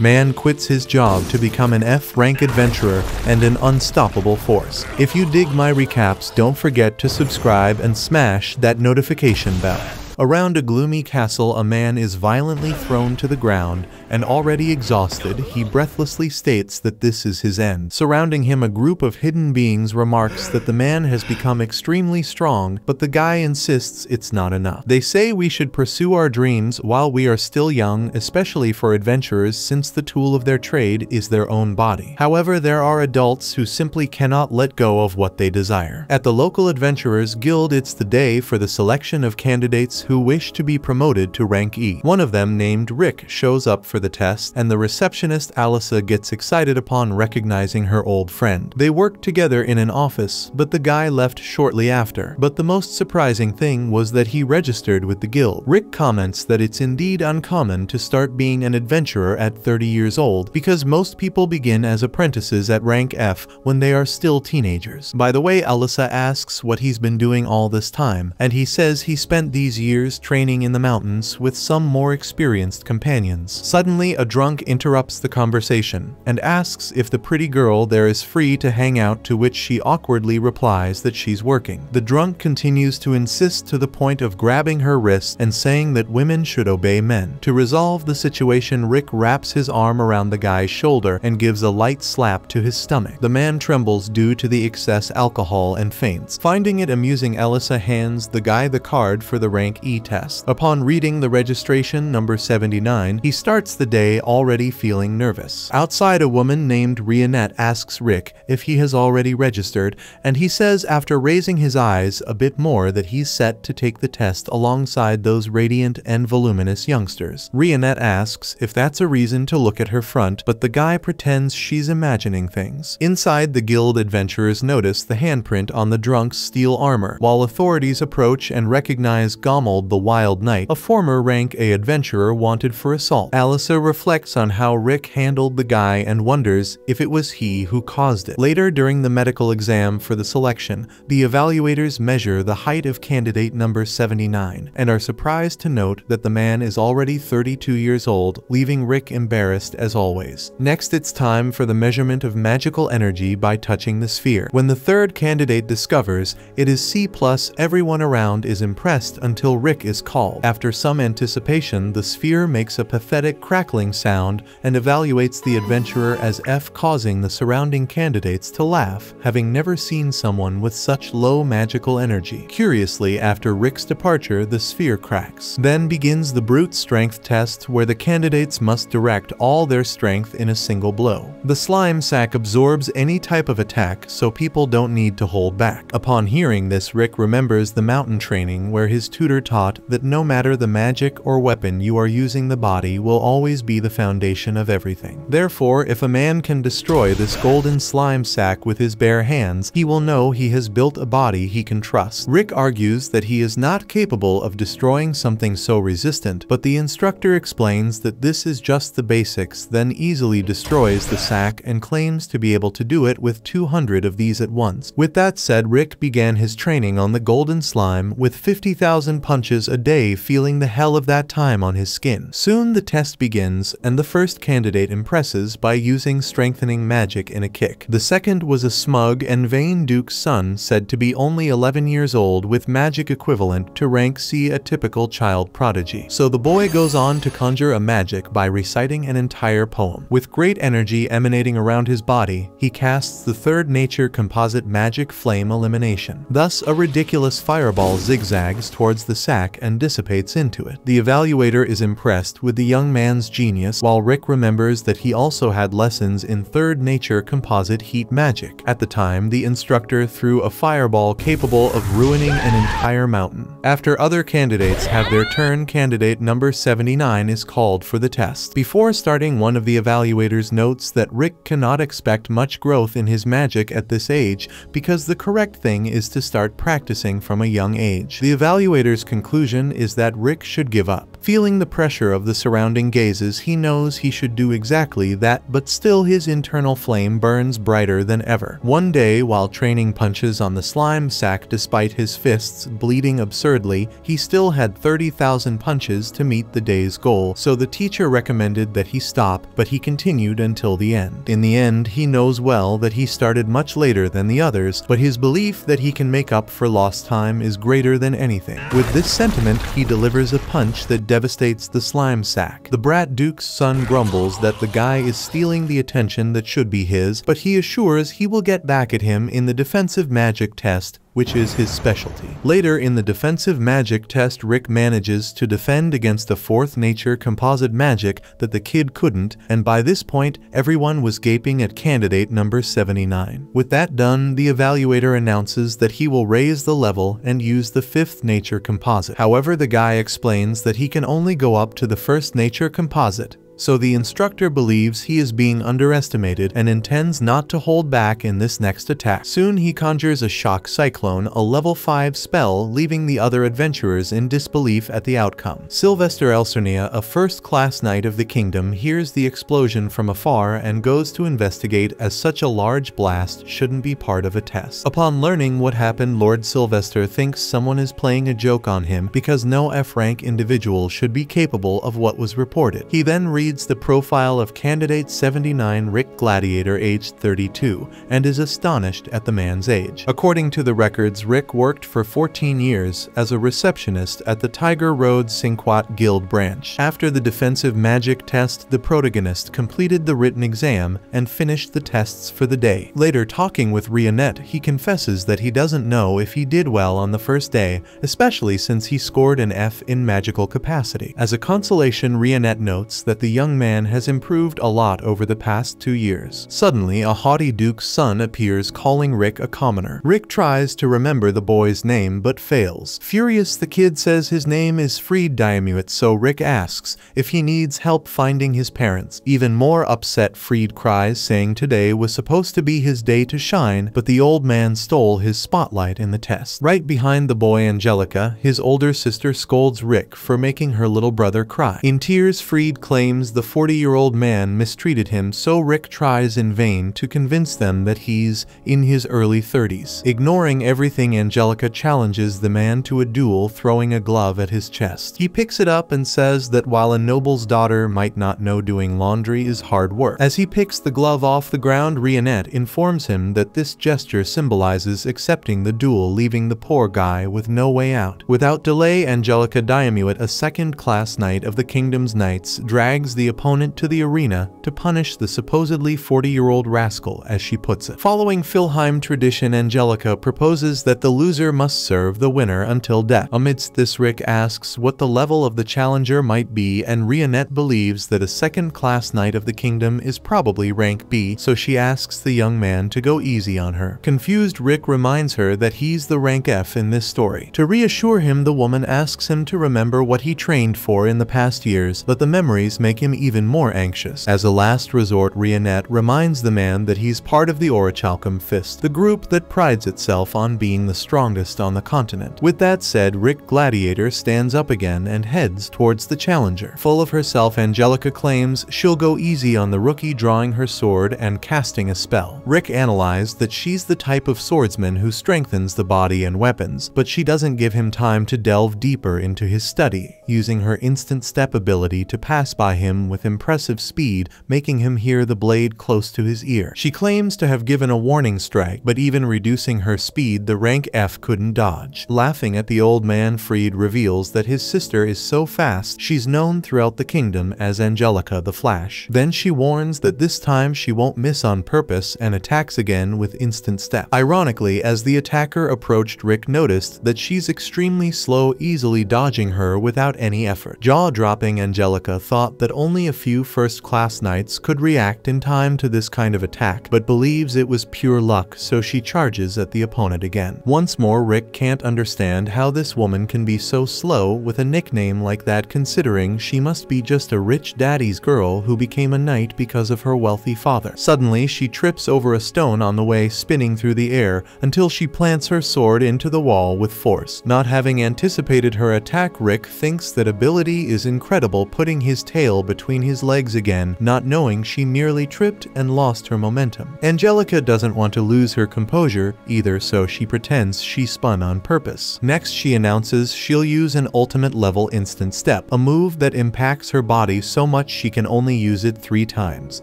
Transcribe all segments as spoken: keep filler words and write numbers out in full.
Man quits his job to become an F rank adventurer and an unstoppable force. If you dig my recaps, don't forget to subscribe and smash that notification bell. Around a gloomy castle, a man is violently thrown to the ground, and already exhausted, he breathlessly states that this is his end. Surrounding him, a group of hidden beings remarks that the man has become extremely strong, but the guy insists it's not enough. They say we should pursue our dreams while we are still young, especially for adventurers, since the tool of their trade is their own body. However, there are adults who simply cannot let go of what they desire. At the local Adventurers Guild, it's the day for the selection of candidates who wish to be promoted to rank E. One of them, named Rick, shows up for the test, and the receptionist Alyssa gets excited upon recognizing her old friend. They worked together in an office, but the guy left shortly after. But the most surprising thing was that he registered with the guild. Rick comments that it's indeed uncommon to start being an adventurer at thirty years old, because most people begin as apprentices at rank F when they are still teenagers. By the way, Alyssa asks what he's been doing all this time, and he says he spent these years training in the mountains with some more experienced companions. Suddenly, a drunk interrupts the conversation and asks if the pretty girl there is free to hang out, to which she awkwardly replies that she's working. The drunk continues to insist to the point of grabbing her wrist and saying that women should obey men. To resolve the situation, Rick wraps his his arm around the guy's shoulder and gives a light slap to his stomach. The man trembles due to the excess alcohol and faints. Finding it amusing, Alyssa hands the guy the card for the rank E test. Upon reading the registration number seventy-nine, he starts the day already feeling nervous. Outside, a woman named Rhianette asks Rick if he has already registered, and he says, after raising his eyes a bit more, that he's set to take the test alongside those radiant and voluminous youngsters. Rhianette asks if that's a reason to look at her front, but the guy pretends she's imagining things. Inside the guild, adventurers notice the handprint on the drunk's steel armor, while authorities approach and recognize Gomold the Wild Knight, a former rank A adventurer wanted for assault. Alyssa reflects on how Rick handled the guy and wonders if it was he who caused it. Later, during the medical exam for the selection, the evaluators measure the height of candidate number seventy-nine and are surprised to note that the man is already thirty-two years old, leaving Rick embarrassed. Embarrassed as always. Next, it's time for the measurement of magical energy by touching the sphere. When the third candidate discovers it is C plus, everyone around is impressed until Rick is called. After some anticipation, the sphere makes a pathetic crackling sound and evaluates the adventurer as F, causing the surrounding candidates to laugh, having never seen someone with such low magical energy. Curiously, after Rick's departure, the sphere cracks. Then begins the brute strength test, where the candidates must direct all their strength in a single blow. The slime sack absorbs any type of attack, so people don't need to hold back. Upon hearing this, Rick remembers the mountain training where his tutor taught that no matter the magic or weapon you are using, the body will always be the foundation of everything. Therefore, if a man can destroy this golden slime sack with his bare hands, he will know he has built a body he can trust. Rick argues that he is not capable of destroying something so resistant, but the instructor explains that this is just the basics, then easily destroys the sack and claims to be able to do it with two hundred of these at once. With that said, Rick began his training on the golden slime with fifty thousand punches a day, feeling the hell of that time on his skin. Soon the test begins, and the first candidate impresses by using strengthening magic in a kick. The second was a smug and vain duke's son, said to be only eleven years old, with magic equivalent to rank C, a typical child prodigy. So the boy goes on to conjure a magic by reciting an entire poem. With great energy emanating around his body, he casts the third nature composite magic, flame elimination. Thus, a ridiculous fireball zigzags towards the sack and dissipates into it. The evaluator is impressed with the young man's genius, while Rick remembers that he also had lessons in third nature composite heat magic. At the time, the instructor threw a fireball capable of ruining an entire mountain. After other candidates have their turn, candidate number seventy-nine is called for the test. Before Before starting, one of the evaluators notes that Rick cannot expect much growth in his magic at this age because the correct thing is to start practicing from a young age. The evaluators conclude conclusion is that Rick should give up. Feeling the pressure of the surrounding gazes, he knows he should do exactly that, but still his internal flame burns brighter than ever. One day, while training punches on the slime sack despite his fists bleeding absurdly, he still had thirty thousand punches to meet the day's goal, so the teacher recommended that he stop, but he continued until the end. In the end, he knows well that he started much later than the others, but his belief that he can make up for lost time is greater than anything. With this sentiment, he delivers a punch that devastates the slime sack. The brat duke's son grumbles that the guy is stealing the attention that should be his, but he assures he will get back at him in the defensive magic test, which is his specialty. Later in the defensive magic test, Rick manages to defend against a fourth nature composite magic that the kid couldn't, and by this point, everyone was gaping at candidate number seventy-nine. With that done, the evaluator announces that he will raise the level and use the fifth nature composite. However, the guy explains that he can only go up to the first nature composite, so the instructor believes he is being underestimated and intends not to hold back in this next attack. Soon he conjures a shock cyclone, a level five spell, leaving the other adventurers in disbelief at the outcome. Sylvester Elsernia, a first-class knight of the kingdom, hears the explosion from afar and goes to investigate, as such a large blast shouldn't be part of a test. Upon learning what happened, Lord Sylvester thinks someone is playing a joke on him because no F rank individual should be capable of what was reported. He then reads reads the profile of candidate seventy-nine, Rick Gladiator, aged thirty-two, and is astonished at the man's age. According to the records, Rick worked for fourteen years as a receptionist at the Tiger Road Sinquat Guild branch. After the defensive magic test, the protagonist completed the written exam and finished the tests for the day. Later, talking with Rhianette, he confesses that he doesn't know if he did well on the first day, especially since he scored an F in magical capacity. As a consolation, Rhianette notes that the young man has improved a lot over the past two years. Suddenly, a haughty duke's son appears, calling Rick a commoner. Rick tries to remember the boy's name but fails. Furious, the kid says his name is Freed Diamuit, so Rick asks if he needs help finding his parents. Even more upset, Freed cries, saying today was supposed to be his day to shine, but the old man stole his spotlight in the test. Right behind the boy, Angelica, his older sister, scolds Rick for making her little brother cry. In tears, Freed claims the forty-year-old man mistreated him, so Rick tries in vain to convince them that he's in his early thirties. Ignoring everything, Angelica challenges the man to a duel, throwing a glove at his chest. He picks it up and says that while a noble's daughter might not know doing laundry is hard work. As he picks the glove off the ground, Rhianette informs him that this gesture symbolizes accepting the duel, leaving the poor guy with no way out. Without delay, Angelica Diamuit, a second-class knight of the kingdom's knights, drags the opponent to the arena to punish the supposedly forty-year-old rascal, as she puts it. Following Philheim tradition, Angelica proposes that the loser must serve the winner until death. Amidst this, Rick asks what the level of the challenger might be, and Rhianette believes that a second-class knight of the kingdom is probably rank B, so she asks the young man to go easy on her. Confused, Rick reminds her that he's the rank F in this story. To reassure him, the woman asks him to remember what he trained for in the past years, but the memories make him even more anxious. As a last resort, Rhianette reminds the man that he's part of the Orichalcum Fist, the group that prides itself on being the strongest on the continent. With that said, Rick Gladiator stands up again and heads towards the challenger. Full of herself, Angelica claims she'll go easy on the rookie, drawing her sword and casting a spell. Rick analyzed that she's the type of swordsman who strengthens the body and weapons, but she doesn't give him time to delve deeper into his study, using her instant step ability to pass by him with impressive speed, making him hear the blade close to his ear. She claims to have given a warning strike, but even reducing her speed, the rank F couldn't dodge. Laughing at the old man, Freed reveals that his sister is so fast she's known throughout the kingdom as Angelica the Flash. Then she warns that this time she won't miss on purpose and attacks again with instant step. Ironically, as the attacker approached, Rick noticed that she's extremely slow, easily dodging her without any effort. Jaw-dropping, Angelica thought that only a few first-class knights could react in time to this kind of attack, but believes it was pure luck, so she charges at the opponent again. Once more, Rick can't understand how this woman can be so slow with a nickname like that, considering she must be just a rich daddy's girl who became a knight because of her wealthy father. Suddenly, she trips over a stone on the way, spinning through the air until she plants her sword into the wall with force. Not having anticipated her attack, Rick thinks that ability is incredible, putting his tail between his legs again, not knowing she merely tripped and lost her momentum. Angelica doesn't want to lose her composure either, so she pretends she spun on purpose. Next, she announces she'll use an ultimate level instant step, a move that impacts her body so much she can only use it three times.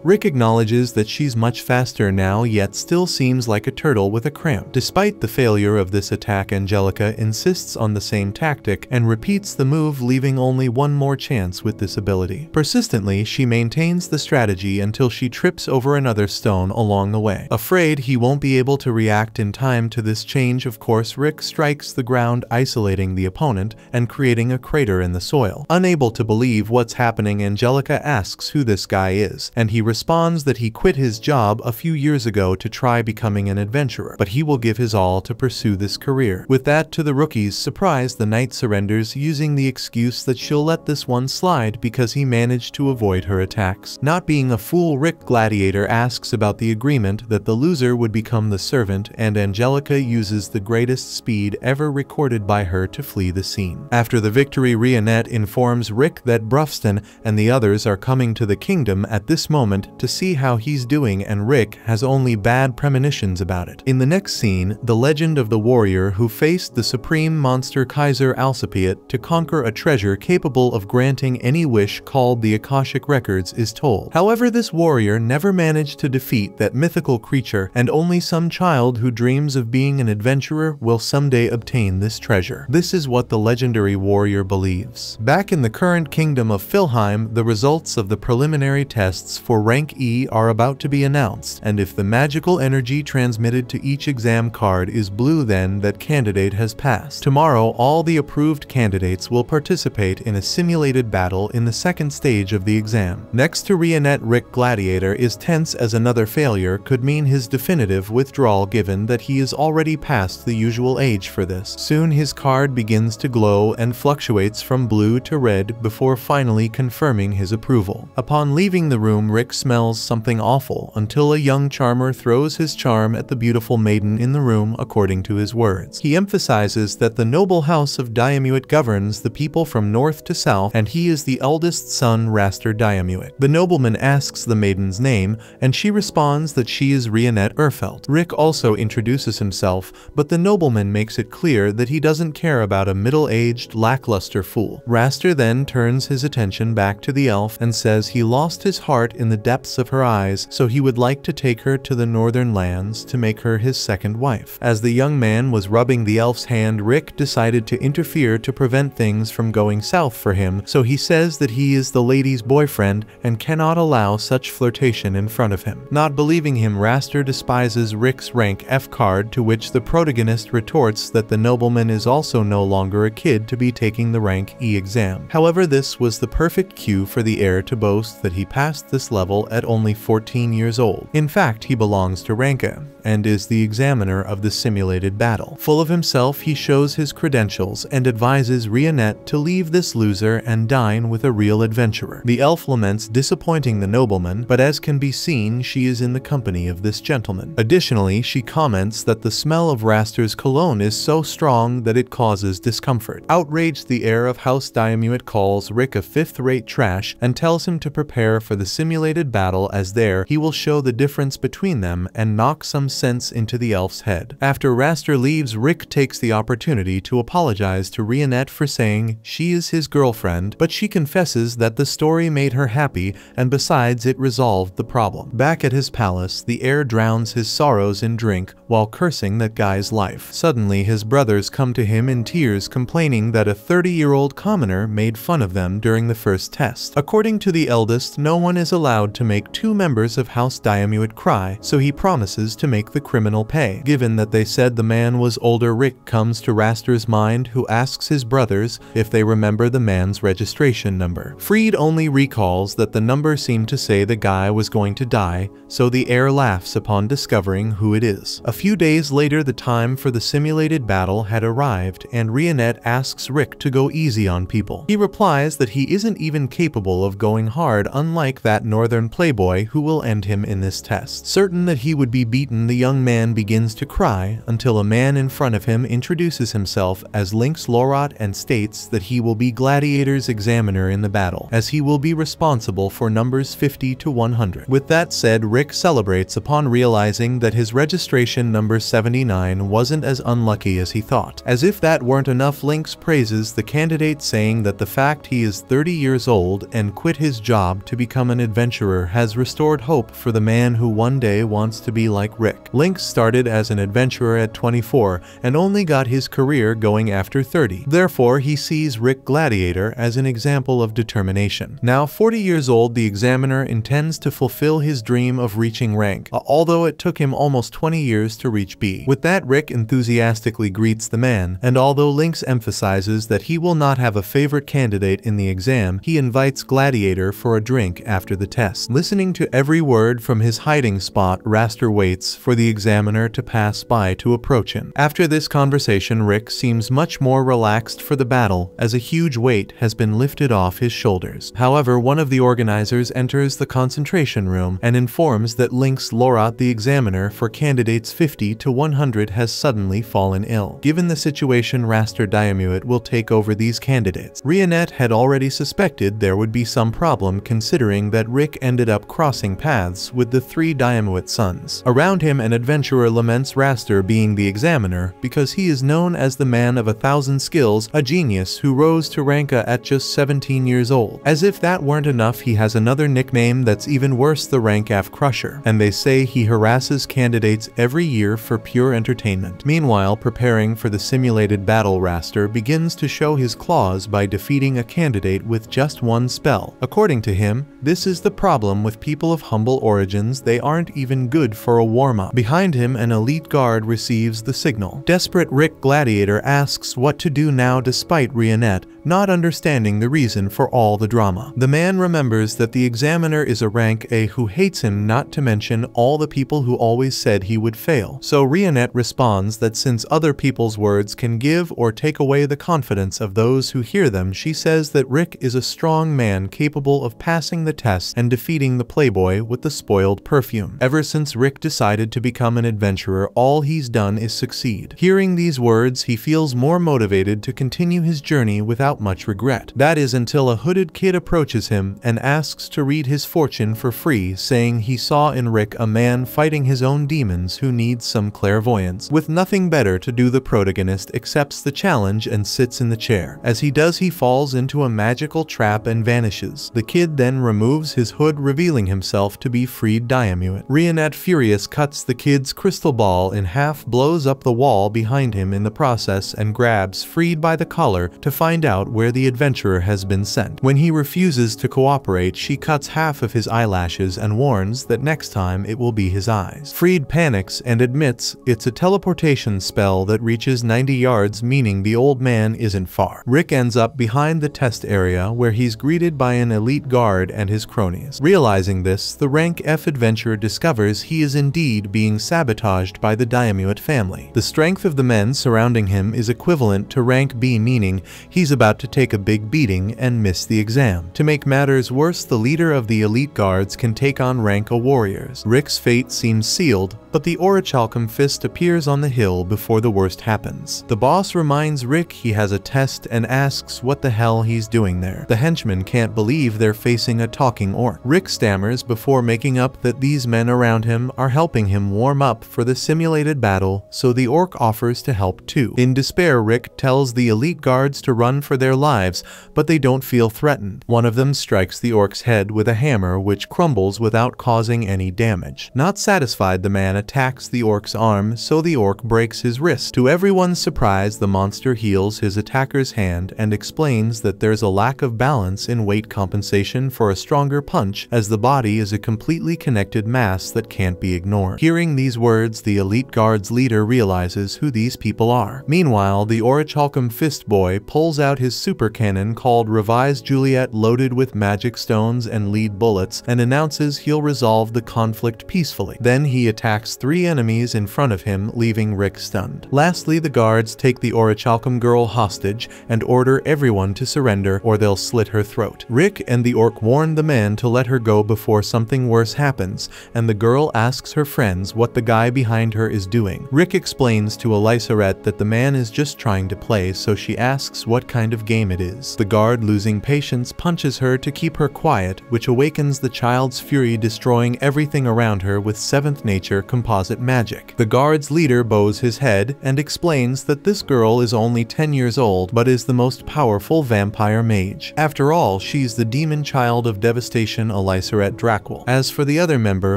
Rick acknowledges that she's much faster now, yet still seems like a turtle with a cramp. Despite the failure of this attack, Angelica insists on the same tactic and repeats the move, leaving only one more chance with this ability. Persistently, she maintains the strategy until she trips over another stone along the way. Afraid he won't be able to react in time to this change, of course, Rick strikes the ground, isolating the opponent and creating a crater in the soil. Unable to believe what's happening, Angelica asks who this guy is, and he responds that he quit his job a few years ago to try becoming an adventurer, but he will give his all to pursue this career. With that, to the rookie's surprise, the knight surrenders, using the excuse that she'll let this one slide because he managed to avoid her attacks. Not being a fool, Rick Gladiator asks about the agreement that the loser would become the servant, and Angelica uses the greatest speed ever recorded by her to flee the scene. After the victory, Rhianette informs Rick that Brufston and the others are coming to the kingdom at this moment to see how he's doing, and Rick has only bad premonitions about it. In the next scene, the legend of the warrior who faced the supreme monster Kaiser Alcipiat to conquer a treasure capable of granting any wish called the Akashic Records is told. However, this warrior never managed to defeat that mythical creature, and only some child who dreams of being an adventurer will someday obtain this treasure. This is what the legendary warrior believes. Back in the current kingdom of Philheim, the results of the preliminary tests for rank E are about to be announced, and if the magical energy transmitted to each exam card is blue, then that candidate has passed. Tomorrow, all the approved candidates will participate in a simulated battle in the second stage of the exam. Next to Rhianette, Rick Gladiator is tense, as another failure could mean his definitive withdrawal, given that he is already past the usual age for this. Soon his card begins to glow and fluctuates from blue to red before finally confirming his approval. Upon leaving the room, Rick smells something awful until a young charmer throws his charm at the beautiful maiden in the room according to his words. He emphasizes that the noble house of Diamuit governs the people from north to south, and he is the eldest son, Raster Diamuit. The nobleman asks the maiden's name, and she responds that she is Rhianette Erfelt. Rick also introduces himself, but the nobleman makes it clear that he doesn't care about a middle-aged, lackluster fool. Raster then turns his attention back to the elf and says he lost his heart in the depths of her eyes, so he would like to take her to the northern lands to make her his second wife. As the young man was rubbing the elf's hand, Rick decided to interfere to prevent things from going south for him, so he says that he is the lady's boyfriend and cannot allow such flirtation in front of him. Not believing him, Raster despises Rick's rank F card, to which the protagonist retorts that the nobleman is also no longer a kid to be taking the rank E exam. However, this was the perfect cue for the heir to boast that he passed this level at only fourteen years old. In fact, he belongs to rank A and is the examiner of the simulated battle. Full of himself, he shows his credentials and advises Rhianette to leave this loser and dine with a real adventurer. The elf laments disappointing the nobleman, but as can be seen, she is in the company of this gentleman. Additionally, she comments that the smell of Raster's cologne is so strong that it causes discomfort. Outraged, the heir of House Diamuit calls Rick a fifth-rate trash and tells him to prepare for the simulated battle, as there he will show the difference between them and knock some sense into the elf's head. After Raster leaves, Rick takes the opportunity to apologize to Rhianette for saying she is his girlfriend, but she confesses that the story made her happy, and besides, it resolved the problem. Back at his palace, the heir drowns his sorrows in drink while cursing that guy's life. Suddenly, his brothers come to him in tears, complaining that a thirty-year-old commoner made fun of them during the first test. According to the eldest, no one is allowed to make two members of House Diamuit cry, so he promises to make the criminal pay. Given that they said the man was older, Rick comes to Raster's mind, who asks his brothers if they remember the man's registration number. Freed only recalls that the number seemed to say the guy was going to die, so the heir laughs upon discovering who it is. A few days later, the time for the simulated battle had arrived, and Rhianette asks Rick to go easy on people. He replies that he isn't even capable of going hard, unlike that northern playboy who will end him in this test. Certain that he would be beaten, the young man begins to cry until a man in front of him introduces himself as Lynx Lorat and states that he will be Gladiator's examiner in the battle, as he will be responsible for numbers fifty to one hundred. With that said, Rick celebrates upon realizing that his registration number seventy-nine wasn't as unlucky as he thought. As if that weren't enough, Lynx praises the candidate, saying that the fact he is thirty years old and quit his job to become an adventurer has restored hope for the man who one day wants to be like Rick. Lynx started as an adventurer at twenty-four and only got his career going after thirty. Therefore, he sees Rick Gladiator as an example of determination. Now forty years old, the examiner intends to fulfill his dream of reaching rank, although it took him almost twenty years to reach B. With that, Rick enthusiastically greets the man, and although Lynx emphasizes that he will not have a favorite candidate in the exam, he invites Gladiator for a drink after the test. Listening to every word from his hiding spot, Raster waits for the examiner to pass by to approach him. After this conversation, Rick seems much more relaxed for the battle, as a huge weight has been lifted off his shoulders. However, one of the organizers enters the concentration room and informs that Lynx Lorat, the examiner for candidates fifty to one hundred, has suddenly fallen ill. Given the situation, Raster Diamuit will take over these candidates. Rhianette had already suspected there would be some problem, considering that Rick ended up crossing paths with the three Diamuit sons. Around him, an adventurer laments Raster being the examiner because he is known as the man of a thousand skills, a genius who rose to rank A at just seventeen years old. As if that weren't enough, he has another nickname that's even worse, the Rank F Crusher, and they say he harasses candidates every year for pure entertainment. Meanwhile, preparing for the simulated battle, Raster begins to show his claws by defeating a candidate with just one spell. According to him, this is the problem with people of humble origins, they aren't even good for a warm-up. Behind him, an elite guard receives the signal. Desperate, Rick Gladiator asks what to do now, despite Rhianette not understanding the reason for all the drama. The man remembers that the examiner is a rank A who hates him, not to mention all the people who always said he would fail. So Rhianette responds that since other people's words can give or take away the confidence of those who hear them, she says that Rick is a strong man capable of passing the test and defeating the playboy with the spoiled perfume. Ever since Rick decided to become an adventurer, all he's done is succeed. Hearing these words, he feels more motivated to continue his journey without much regret. That is until a hooded kid approaches him and asks to read his fortune for free, saying he saw in Rick a man fighting his own demons who needs some clairvoyance. With nothing better to do, the protagonist accepts the challenge and sits in the chair. As he does, he falls into a magical trap and vanishes. The kid then removes his hood, revealing himself to be Freed Diamuit. Rhianette, furious, cuts the kid's crystal ball in half, blows up the wall behind him in the process, and grabs Freed by the collar to find out where the adventurer has been sent. When he refuses to cooperate, she cuts half of his eyelashes and warns that next time it will be his eyes. Freed panics and admits it's a teleportation spell that reaches ninety yards, meaning the old man isn't far. Rick ends up behind the test area, where he's greeted by an elite guard and his cronies. Realizing this, the rank F adventurer discovers he is indeed being sabotaged by the Diamuit family. The strength of the men surrounding him is equivalent to rank B, meaning he's about to take a big beating and miss the exam. To make matters worse, the leader of the elite guards can take on rank A warriors. Rick's fate seems sealed, but the Orichalcum Fist appears on the hill before the worst happens. The boss reminds Rick he has a test and asks what the hell he's doing there. The henchmen can't believe they're facing a talking orc. Rick stammers before making up that these men around him are helping him warm up for the simulated battle, so the orc offers to help too. In despair, Rick tells the elite guards to run for their lives, but they don't feel threatened. One of them strikes the orc's head with a hammer, which crumbles without causing any damage. Not satisfied, the man attacks the orc's arm, so the orc breaks his wrist. To everyone's surprise, the monster heals his attacker's hand and explains that there's a lack of balance in weight compensation for a stronger punch, as the body is a completely connected mass that can't be ignored. Hearing these words, the elite guard's leader realizes who these people are. Meanwhile, the Orichalcum Fist boy pulls out his his supercannon called Revised Juliet, loaded with magic stones and lead bullets, and announces he'll resolve the conflict peacefully. Then he attacks three enemies in front of him, leaving Rick stunned. Lastly, the guards take the Orichalcum girl hostage and order everyone to surrender or they'll slit her throat. Rick and the orc warn the man to let her go before something worse happens, and the girl asks her friends what the guy behind her is doing. Rick explains to Elisaret that the man is just trying to play, so she asks what kind of game it is. The guard, losing patience, punches her to keep her quiet, which awakens the child's fury, destroying everything around her with seventh nature composite magic. The guard's leader bows his head and explains that this girl is only ten years old but is the most powerful vampire mage. After all, she's the demon child of devastation, Elisaret Dracul. As for the other member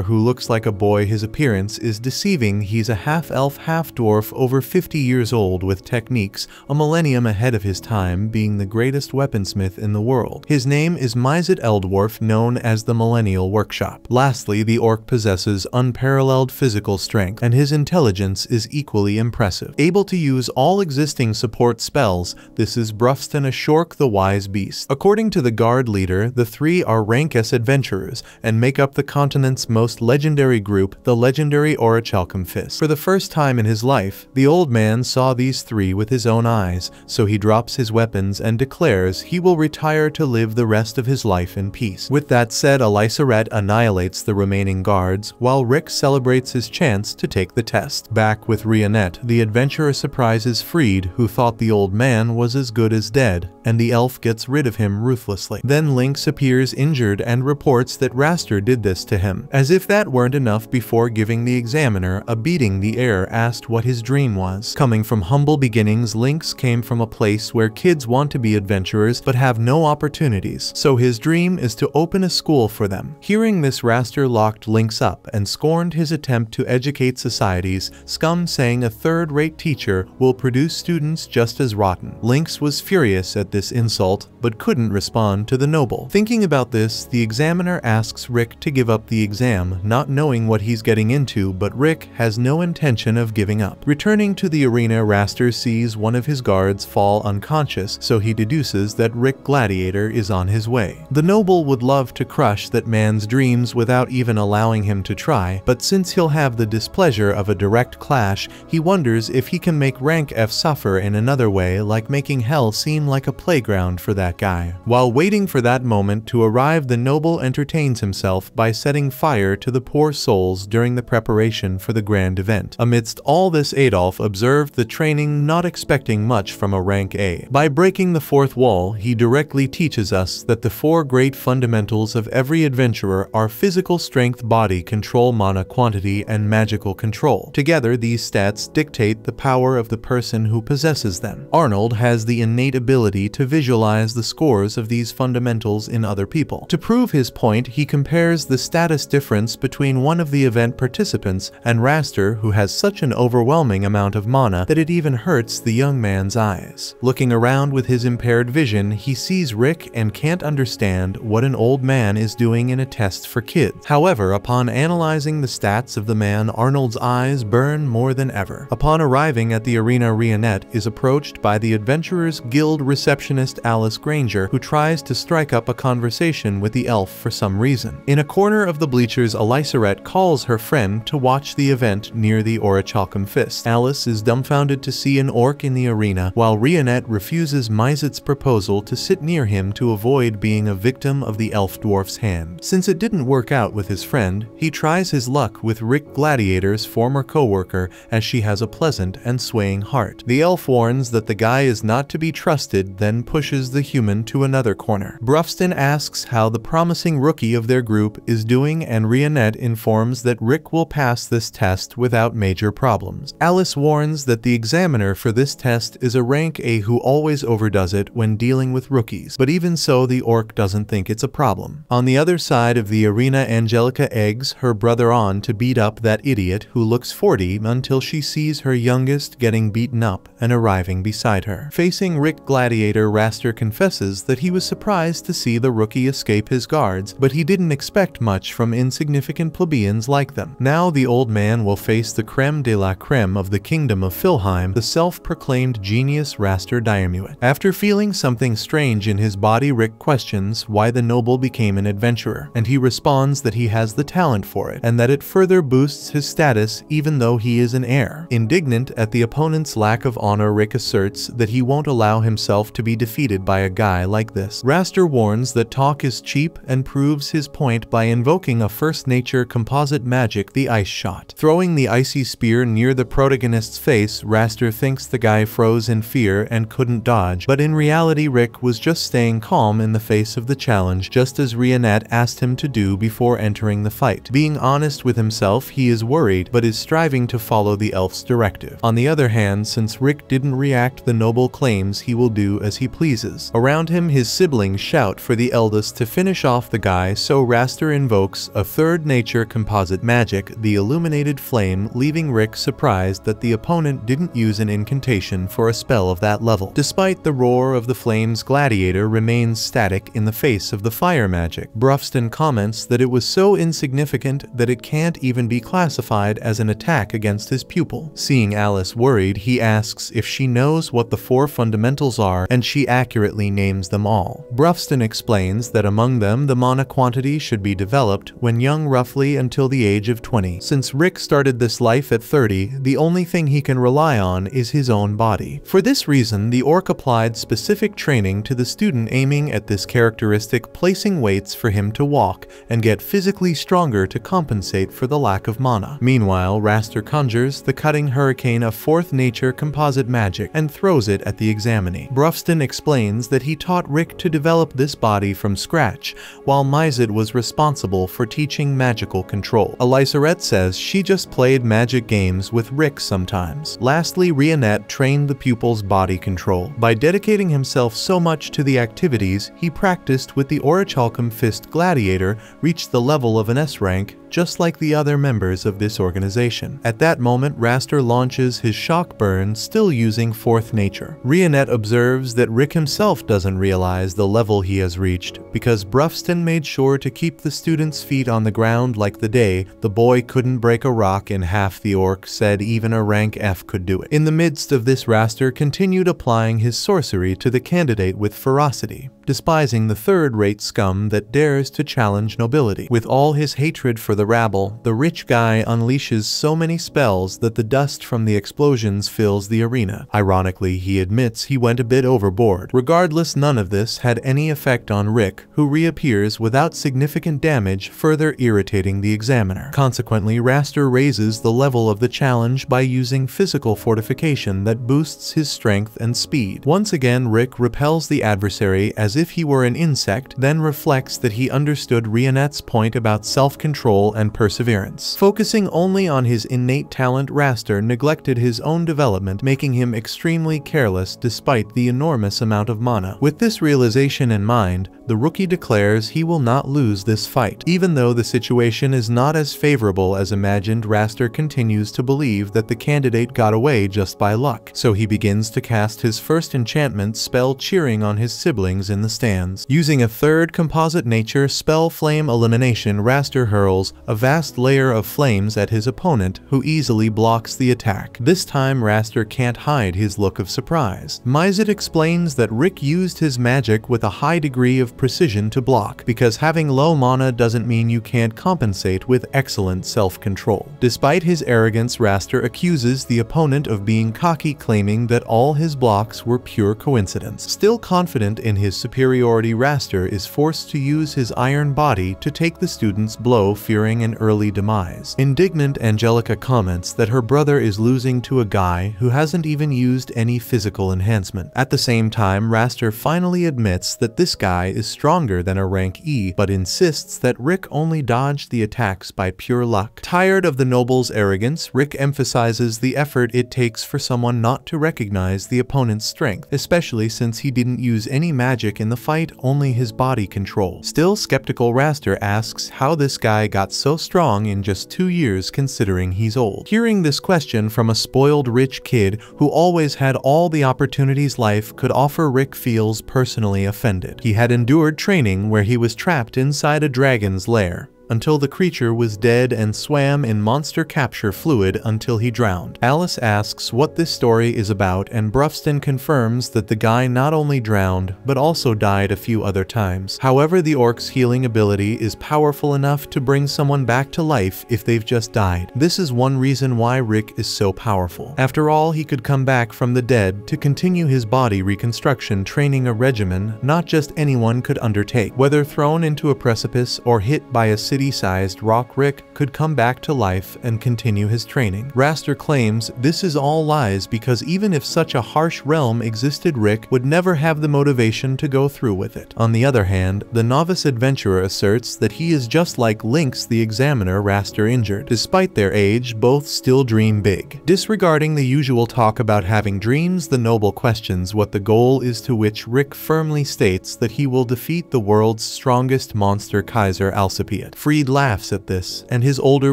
who looks like a boy, his appearance is deceiving. He's a half-elf, half-dwarf, over fifty years old with techniques a millennium ahead of his time, being the greatest weaponsmith in the world. His name is Mizet Eldwarf, known as the Millennial Workshop. Lastly, the orc possesses unparalleled physical strength, and his intelligence is equally impressive. Able to use all existing support spells, this is Brufston Ashork, the Wise Beast. According to the guard leader, the three are rank S adventurers and make up the continent's most legendary group, the legendary Orichalcum Fist. For the first time in his life, the old man saw these three with his own eyes, so he drops his weapons and declares he will retire to live the rest of his life in peace. With that said, Elisaret annihilates the remaining guards, while Rick celebrates his chance to take the test. Back with Rhianette, the adventurer surprises Freed, who thought the old man was as good as dead, and the elf gets rid of him ruthlessly. Then Lynx appears injured and reports that Raster did this to him. As if that weren't enough, before giving the examiner a beating, the heir asked what his dream was. Coming from humble beginnings, Lynx came from a place where kids want to be adventurers but have no opportunities, so his dream is to open a school for them. Hearing this, Raster locked Lynx up and scorned his attempt to educate society's scum, saying a third-rate teacher will produce students just as rotten. Lynx was furious at this insult but couldn't respond to the noble. Thinking about this, the examiner asks Rick to give up the exam, not knowing what he's getting into, but Rick has no intention of giving up. Returning to the arena, Raster sees one of his guards fall unconscious, so he deduces that Rick Gladiator is on his way. The noble would love to crush that man's dreams without even allowing him to try, but since he'll have the displeasure of a direct clash, he wonders if he can make Rank F suffer in another way, like making hell seem like a playground for that guy. While waiting for that moment to arrive, the noble entertains himself by setting fire to the poor souls during the preparation for the grand event. Amidst all this, Adolf observed the training, not expecting much from a rank A. By breaking the fourth wall, he directly teaches us that the four great fundamentals of every adventurer are physical strength, body control, mana quantity, and magical control. Together, these stats dictate the power of the person who possesses them. Arnold has the innate ability to visualize the scores of these fundamentals in other people. To prove his point, he compares the status difference between one of the event participants and Raster, who has such an overwhelming amount of mana that it even hurts the young man's eyes. Looking around with his impaired vision, he sees Rick and can't understand what an old man is doing in a test for kids. However, upon analyzing the stats of the man, Arnold's eyes burn more than ever. Upon arriving at the arena, Rhianette is approached by the Adventurers Guild receptionist Alice Granger, who tries to strike up a conversation with the elf for some reason. In a corner of the bleachers, Elisaret calls her friend to watch the event near the Orichalcum Fist. Alice is dumbfounded to see an orc in the arena, while Rhianette refuses Mizet's proposal to sit near him to avoid being a victim of the elf dwarf's hand. Since it didn't work out with his friend, he tries his luck with Rick Gladiator's former co-worker, as she has a pleasant and swaying heart. The elf warns that the guy is not to be trusted, then pushes the human to another corner. Brufston asks how the promising rookie of their group is doing, and Rhianette informs that Rick will pass this test without major problems. Alice warns that the examiner for this test is a rank A who always overdoes it when dealing with rookies, but even so, the orc doesn't think it's a problem. On the other side of the arena, Angelica eggs her brother on to beat up that idiot who looks forty until she sees her youngest getting beaten up and arriving beside her. Facing Rick Gladiator, Raster confesses that he was surprised to see the rookie escape his guards, but he didn't expect much from insignificant plebeians like them. Now the old man will face the creme de la creme of the kingdom of Philheim, the self-proclaimed genius Raster Diamuit. After feeling something strange in his body, Rick questions why the noble became an adventurer, and he responds that he has the talent for it, and that it further boosts his status even though he is an heir. Indignant at the opponent's lack of honor, Rick asserts that he won't allow himself to be defeated by a guy like this. Raster warns that talk is cheap and proves his point by invoking a first nature composite magic, the ice shot. Throwing the icy spear near the protagonist's face, Raster thinks the guy froze in fear and couldn't dodge, but in reality Rick was just staying calm in the face of the challenge, just as Rhianette asked him to do before entering the fight. Being honest with himself, he is worried, but is striving to follow the elf's directive. On the other hand, since Rick didn't react, the noble claims he will do as he pleases. Around him, his siblings shout for the eldest to finish off the guy, so Raster invokes a third nature composite magic, the illuminated flame, leaving Rick surprised that the opponent didn't use an incantation for a spell of that level. Despite the roar of the flames, Gladiator remains static in the face of the fire magic. Brufston comments that it was so insignificant that it can't even be classified as an attack against his pupil. Seeing Alice worried, he asks if she knows what the four fundamentals are, and she accurately names them all. Brufston explains that among them the mana quantity should be developed when young, roughly until the age of twenty. Since Rick started this life at thirty, the only thing he can rely on is his own body. For this reason, the orc applies applied specific training to the student aiming at this characteristic, placing weights for him to walk and get physically stronger to compensate for the lack of mana. Meanwhile, Raster conjures the cutting hurricane, a fourth nature composite magic, and throws it at the examinee. Brufston explains that he taught Rick to develop this body from scratch, while Mizet was responsible for teaching magical control. Elisaret says she just played magic games with Rick sometimes. Lastly, Rhianette trained the pupil's body control. By dedicating himself so much to the activities he practiced with the Orichalcum Fist, Gladiator reached the level of an S rank, just like the other members of this organization. At that moment, Raster launches his shock burn, still using fourth nature. Rhianette observes that Rick himself doesn't realize the level he has reached, because Brufston made sure to keep the students' feet on the ground like the day the boy couldn't break a rock in half. The orc said even a rank F could do it. In the midst of this, Raster continued applying his sorcery to the candidate with ferocity, despising the third-rate scum that dares to challenge nobility. With all his hatred for the rabble, the rich guy unleashes so many spells that the dust from the explosions fills the arena. Ironically, he admits he went a bit overboard. Regardless, none of this had any effect on Rick, who reappears without significant damage, further irritating the examiner. Consequently, Raster raises the level of the challenge by using physical fortification that boosts his strength and speed. Once again, Rick repels the adversary as if if he were an insect, then reflects that he understood Rhianette's point about self-control and perseverance. Focusing only on his innate talent, Raster neglected his own development, making him extremely careless despite the enormous amount of mana. With this realization in mind, the rookie declares he will not lose this fight. Even though the situation is not as favorable as imagined, Raster continues to believe that the candidate got away just by luck, so he begins to cast his first enchantment spell, cheering on his siblings in the stands. Using a third composite nature spell, flame elimination, Raster hurls a vast layer of flames at his opponent, who easily blocks the attack. This time, Raster can't hide his look of surprise. Mizet explains that Rick used his magic with a high degree of precision to block, because having low mana doesn't mean you can't compensate with excellent self-control. Despite his arrogance, Raster accuses the opponent of being cocky, claiming that all his blocks were pure coincidence. Still confident in his superiority, Raster is forced to use his iron body to take the student's blow, fearing an early demise. Indignant, Angelica comments that her brother is losing to a guy who hasn't even used any physical enhancement. At the same time, Raster finally admits that this guy is stronger than a rank E, but insists that Rick only dodged the attacks by pure luck. Tired of the noble's arrogance, Rick emphasizes the effort it takes for someone not to recognize the opponent's strength, especially since he didn't use any magic in the fight, only his body control. Still skeptical, Raster asks how this guy got so strong in just two years considering he's old. Hearing this question from a spoiled rich kid who always had all the opportunities life could offer, Rick feels personally offended. He had endured training where he was trapped inside a dragon's lair, until the creature was dead and swam in monster capture fluid until he drowned. Alice asks what this story is about, and Brufston confirms that the guy not only drowned, but also died a few other times. However, the orc's healing ability is powerful enough to bring someone back to life if they've just died. This is one reason why Rick is so powerful. After all, he could come back from the dead to continue his body reconstruction training, a regimen not just anyone could undertake. Whether thrown into a precipice or hit by a city-sized rock, Rick could come back to life and continue his training. Raster claims this is all lies because even if such a harsh realm existed, Rick would never have the motivation to go through with it. On the other hand, the novice adventurer asserts that he is just like Lynx the Examiner Raster injured. Despite their age, both still dream big. Disregarding the usual talk about having dreams, the noble questions what the goal is, to which Rick firmly states that he will defeat the world's strongest monster, Kaiser Alcipiat. Freed laughs at this, and his older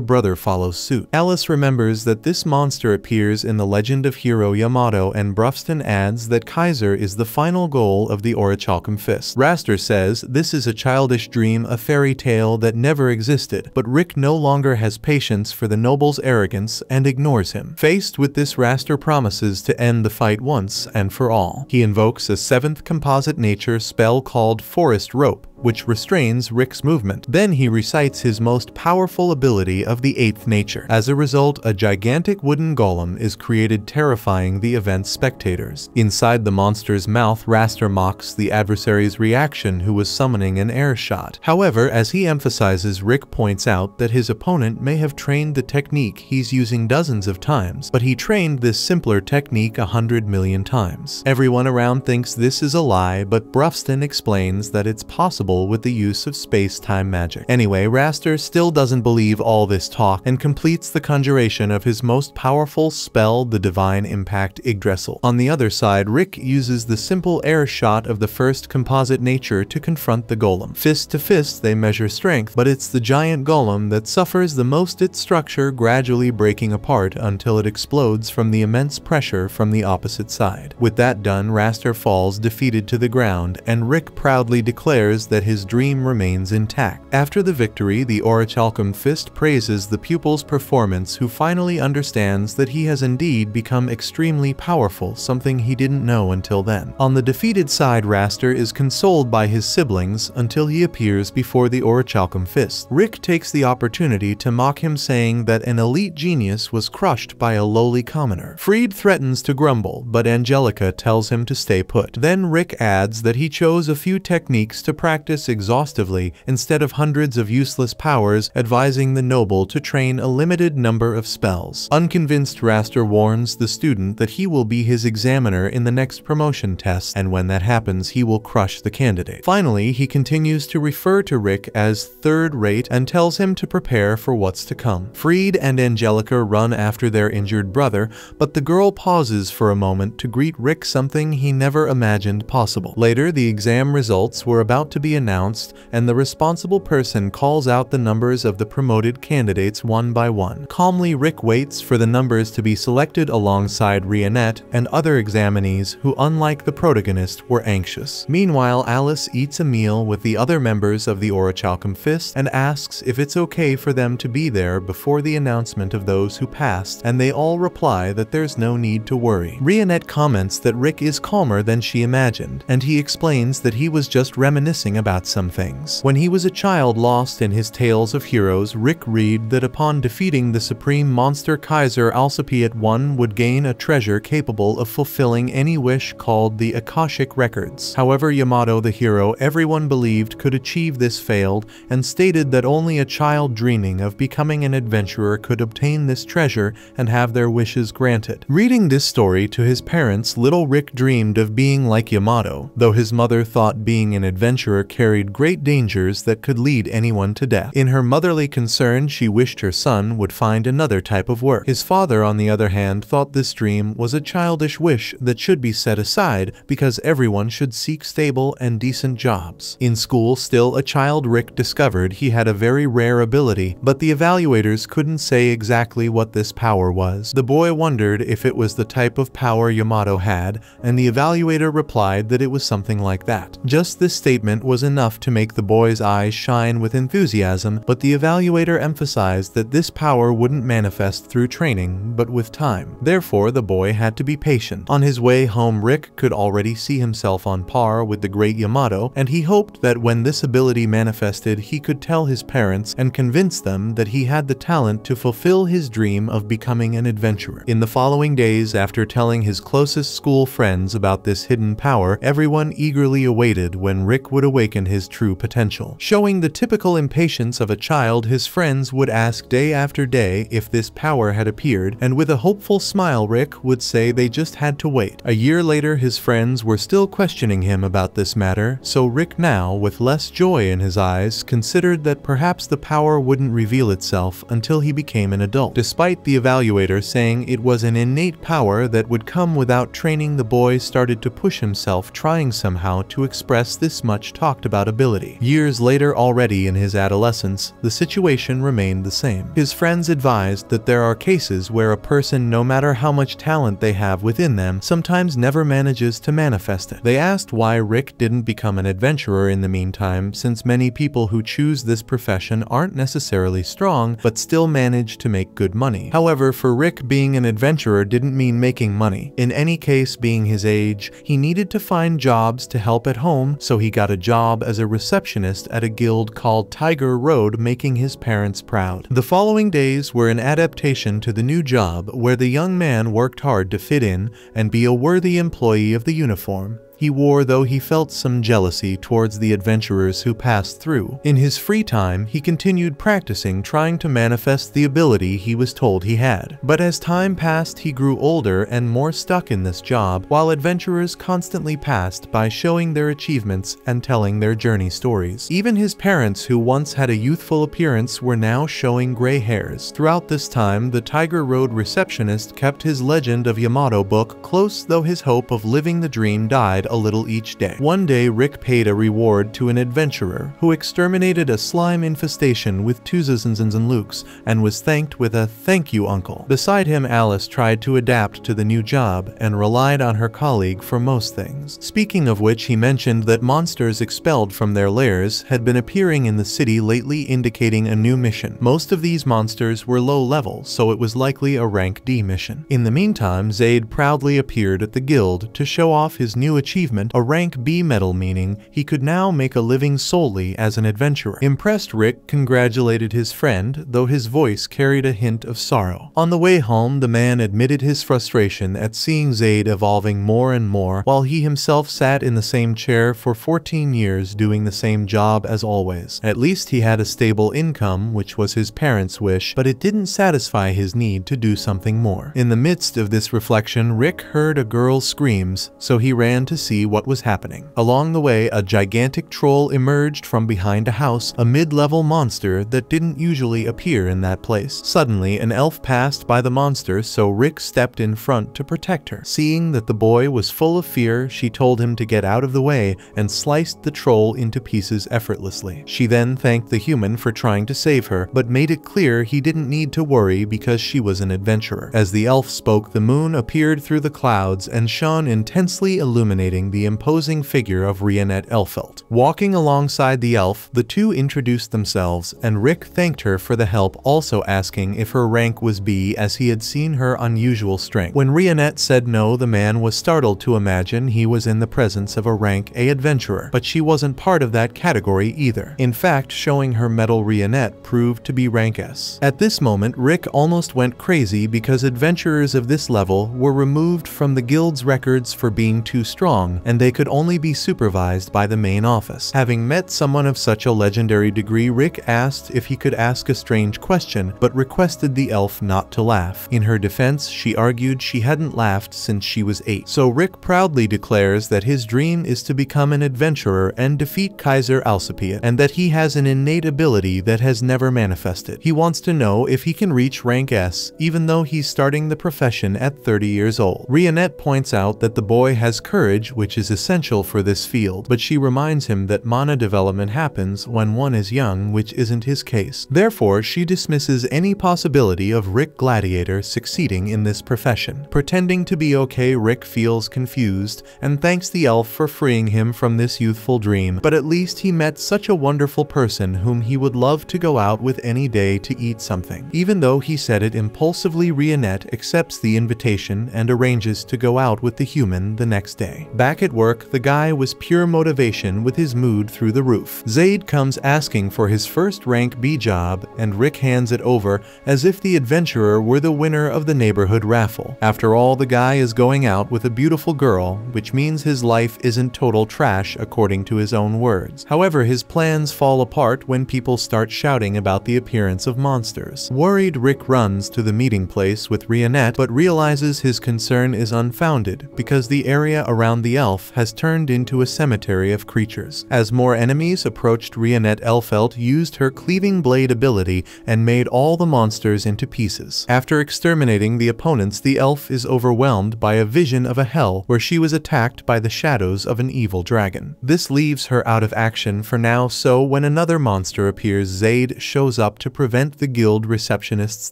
brother follows suit. Alice remembers that this monster appears in the legend of hero Yamato, and Brufston adds that Kaiser is the final goal of the Orichalcum Fist. Raster says this is a childish dream, a fairy tale that never existed, but Rick no longer has patience for the noble's arrogance and ignores him. Faced with this, Raster promises to end the fight once and for all. He invokes a seventh composite nature spell called Forest Rope, which restrains Rick's movement. Then he recites his most powerful ability of the eighth nature. As a result, a gigantic wooden golem is created, terrifying the event's spectators. Inside the monster's mouth, Raster mocks the adversary's reaction, who was summoning an air shot. However, as he emphasizes, Rick points out that his opponent may have trained the technique he's using dozens of times, but he trained this simpler technique a hundred million times. Everyone around thinks this is a lie, but Brufston explains that it's possible with the use of space-time magic. Anyway, Raster still doesn't believe all this talk and completes the conjuration of his most powerful spell, the Divine Impact Yggdrasil. On the other side, Rick uses the simple air shot of the first composite nature to confront the golem. Fist to fist, they measure strength, but it's the giant golem that suffers the most, its structure gradually breaking apart until it explodes from the immense pressure from the opposite side. With that done, Raster falls defeated to the ground, and Rick proudly declares that that his dream remains intact. After the victory, the Orichalcum Fist praises the pupil's performance, who finally understands that he has indeed become extremely powerful, something he didn't know until then. On the defeated side, Raster is consoled by his siblings until he appears before the Orichalcum Fist. Rick takes the opportunity to mock him, saying that an elite genius was crushed by a lowly commoner. Freed threatens to grumble, but Angelica tells him to stay put. Then Rick adds that he chose a few techniques to practice exhaustively instead of hundreds of useless powers, advising the noble to train a limited number of spells. Unconvinced, Raster warns the student that he will be his examiner in the next promotion test, and when that happens, he will crush the candidate. Finally, he continues to refer to Rick as third-rate and tells him to prepare for what's to come. Freed and Angelica run after their injured brother, but the girl pauses for a moment to greet Rick, something he never imagined possible. Later, the exam results were about to be announced, and the responsible person calls out the numbers of the promoted candidates one by one. Calmly, Rick waits for the numbers to be selected alongside Rhianette and other examinees who, unlike the protagonist, were anxious. Meanwhile, Alice eats a meal with the other members of the Orichalcum Fist and asks if it's okay for them to be there before the announcement of those who passed, and they all reply that there's no need to worry. Rhianette comments that Rick is calmer than she imagined, and he explains that he was just reminiscing about some things. When he was a child lost in his tales of heroes, Rick read that upon defeating the supreme monster Kaiser Alcipiat, one would gain a treasure capable of fulfilling any wish, called the Akashic Records. However, Yamato, the hero everyone believed could achieve this, failed and stated that only a child dreaming of becoming an adventurer could obtain this treasure and have their wishes granted. Reading this story to his parents, little Rick dreamed of being like Yamato, though his mother thought being an adventurer carried great dangers that could lead anyone to death. In her motherly concern, she wished her son would find another type of work. His father, on the other hand, thought this dream was a childish wish that should be set aside because everyone should seek stable and decent jobs. In school, still a child, Rick discovered he had a very rare ability, but the evaluators couldn't say exactly what this power was. The boy wondered if it was the type of power Yamato had, and the evaluator replied that it was something like that. Just this statement was was enough to make the boy's eyes shine with enthusiasm, but the evaluator emphasized that this power wouldn't manifest through training, but with time. Therefore, the boy had to be patient. On his way home, Rick could already see himself on par with the great Yamato, and he hoped that when this ability manifested, he could tell his parents and convince them that he had the talent to fulfill his dream of becoming an adventurer. In the following days, after telling his closest school friends about this hidden power, everyone eagerly awaited when Rick would awaken his true potential. Showing the typical impatience of a child, his friends would ask day after day if this power had appeared, and with a hopeful smile Rick would say they just had to wait. A year later, his friends were still questioning him about this matter, so Rick, now with less joy in his eyes, considered that perhaps the power wouldn't reveal itself until he became an adult. Despite the evaluator saying it was an innate power that would come without training, the boy started to push himself, trying somehow to express this much talked about ability. Years later, already in his adolescence, the situation remained the same. His friends advised that there are cases where a person, no matter how much talent they have within them, sometimes never manages to manifest it. They asked why Rick didn't become an adventurer in the meantime, since many people who choose this profession aren't necessarily strong but still manage to make good money. However, for Rick, being an adventurer didn't mean making money. In any case, being his age, he needed to find jobs to help at home, so he got a job as a receptionist at a guild called Tiger Road, making his parents proud. The following days were an adaptation to the new job, where the young man worked hard to fit in and be a worthy employee of the uniform he wore, though he felt some jealousy towards the adventurers who passed through. In his free time, he continued practicing, trying to manifest the ability he was told he had. But as time passed, he grew older and more stuck in this job, while adventurers constantly passed by showing their achievements and telling their journey stories. Even his parents, who once had a youthful appearance, were now showing gray hairs. Throughout this time, the Tiger Road receptionist kept his Legend of Yamato book close, though his hope of living the dream died a little each day. One day, Rick paid a reward to an adventurer who exterminated a slime infestation with Tuzazins and Lukes, and was thanked with a "Thank you, Uncle." Beside him, Alice tried to adapt to the new job and relied on her colleague for most things. Speaking of which, he mentioned that monsters expelled from their lairs had been appearing in the city lately, indicating a new mission. Most of these monsters were low level, so it was likely a rank D mission. In the meantime, Zaid proudly appeared at the guild to show off his new achievement. Achievement, a rank B medal, meaning he could now make a living solely as an adventurer. Impressed, Rick congratulated his friend, though his voice carried a hint of sorrow. On the way home, the man admitted his frustration at seeing Zaid evolving more and more, while he himself sat in the same chair for fourteen years doing the same job as always. At least he had a stable income, which was his parents' wish, but it didn't satisfy his need to do something more. In the midst of this reflection, Rick heard a girl's screams, so he ran to see what was happening. Along the way, a gigantic troll emerged from behind a house, a mid-level monster that didn't usually appear in that place. Suddenly, an elf passed by the monster, so Rick stepped in front to protect her. Seeing that the boy was full of fear, she told him to get out of the way and sliced the troll into pieces effortlessly. She then thanked the human for trying to save her, but made it clear he didn't need to worry because she was an adventurer. As the elf spoke, the moon appeared through the clouds and shone intensely, illuminating the imposing figure of Rhianette Erfelt. Walking alongside the elf, the two introduced themselves, and Rick thanked her for the help, also asking if her rank was B, as he had seen her unusual strength. When Rhianette said no, the man was startled to imagine he was in the presence of a rank A adventurer, but she wasn't part of that category either. In fact, showing her medal, Rhianette proved to be rank S. At this moment, Rick almost went crazy because adventurers of this level were removed from the guild's records for being too strong, and they could only be supervised by the main office. Having met someone of such a legendary degree, Rick asked if he could ask a strange question, but requested the elf not to laugh. In her defense, she argued she hadn't laughed since she was eight. So Rick proudly declares that his dream is to become an adventurer and defeat Kaiser Alcipiat, and that he has an innate ability that has never manifested. He wants to know if he can reach rank S, even though he's starting the profession at thirty years old. Rhianette points out that the boy has courage which is essential for this field, but she reminds him that mana development happens when one is young, which isn't his case. Therefore, she dismisses any possibility of Rick Gladiator succeeding in this profession. Pretending to be okay, Rick feels confused and thanks the elf for freeing him from this youthful dream, but at least he met such a wonderful person whom he would love to go out with any day to eat something. Even though he said it impulsively, Rhianette accepts the invitation and arranges to go out with the human the next day. Back at work, the guy was pure motivation with his mood through the roof. Zaid comes asking for his first rank B job, and Rick hands it over as if the adventurer were the winner of the neighborhood raffle. After all, the guy is going out with a beautiful girl, which means his life isn't total trash according to his own words. However, his plans fall apart when people start shouting about the appearance of monsters. Worried, Rick runs to the meeting place with Rhianette, but realizes his concern is unfounded because the area around the elf has turned into a cemetery of creatures. As more enemies approached, Rhianette Erfelt used her cleaving blade ability and made all the monsters into pieces. After exterminating the opponents, the elf is overwhelmed by a vision of a hell where she was attacked by the shadows of an evil dragon. This leaves her out of action for now, so when another monster appears, Zaid shows up to prevent the guild receptionist's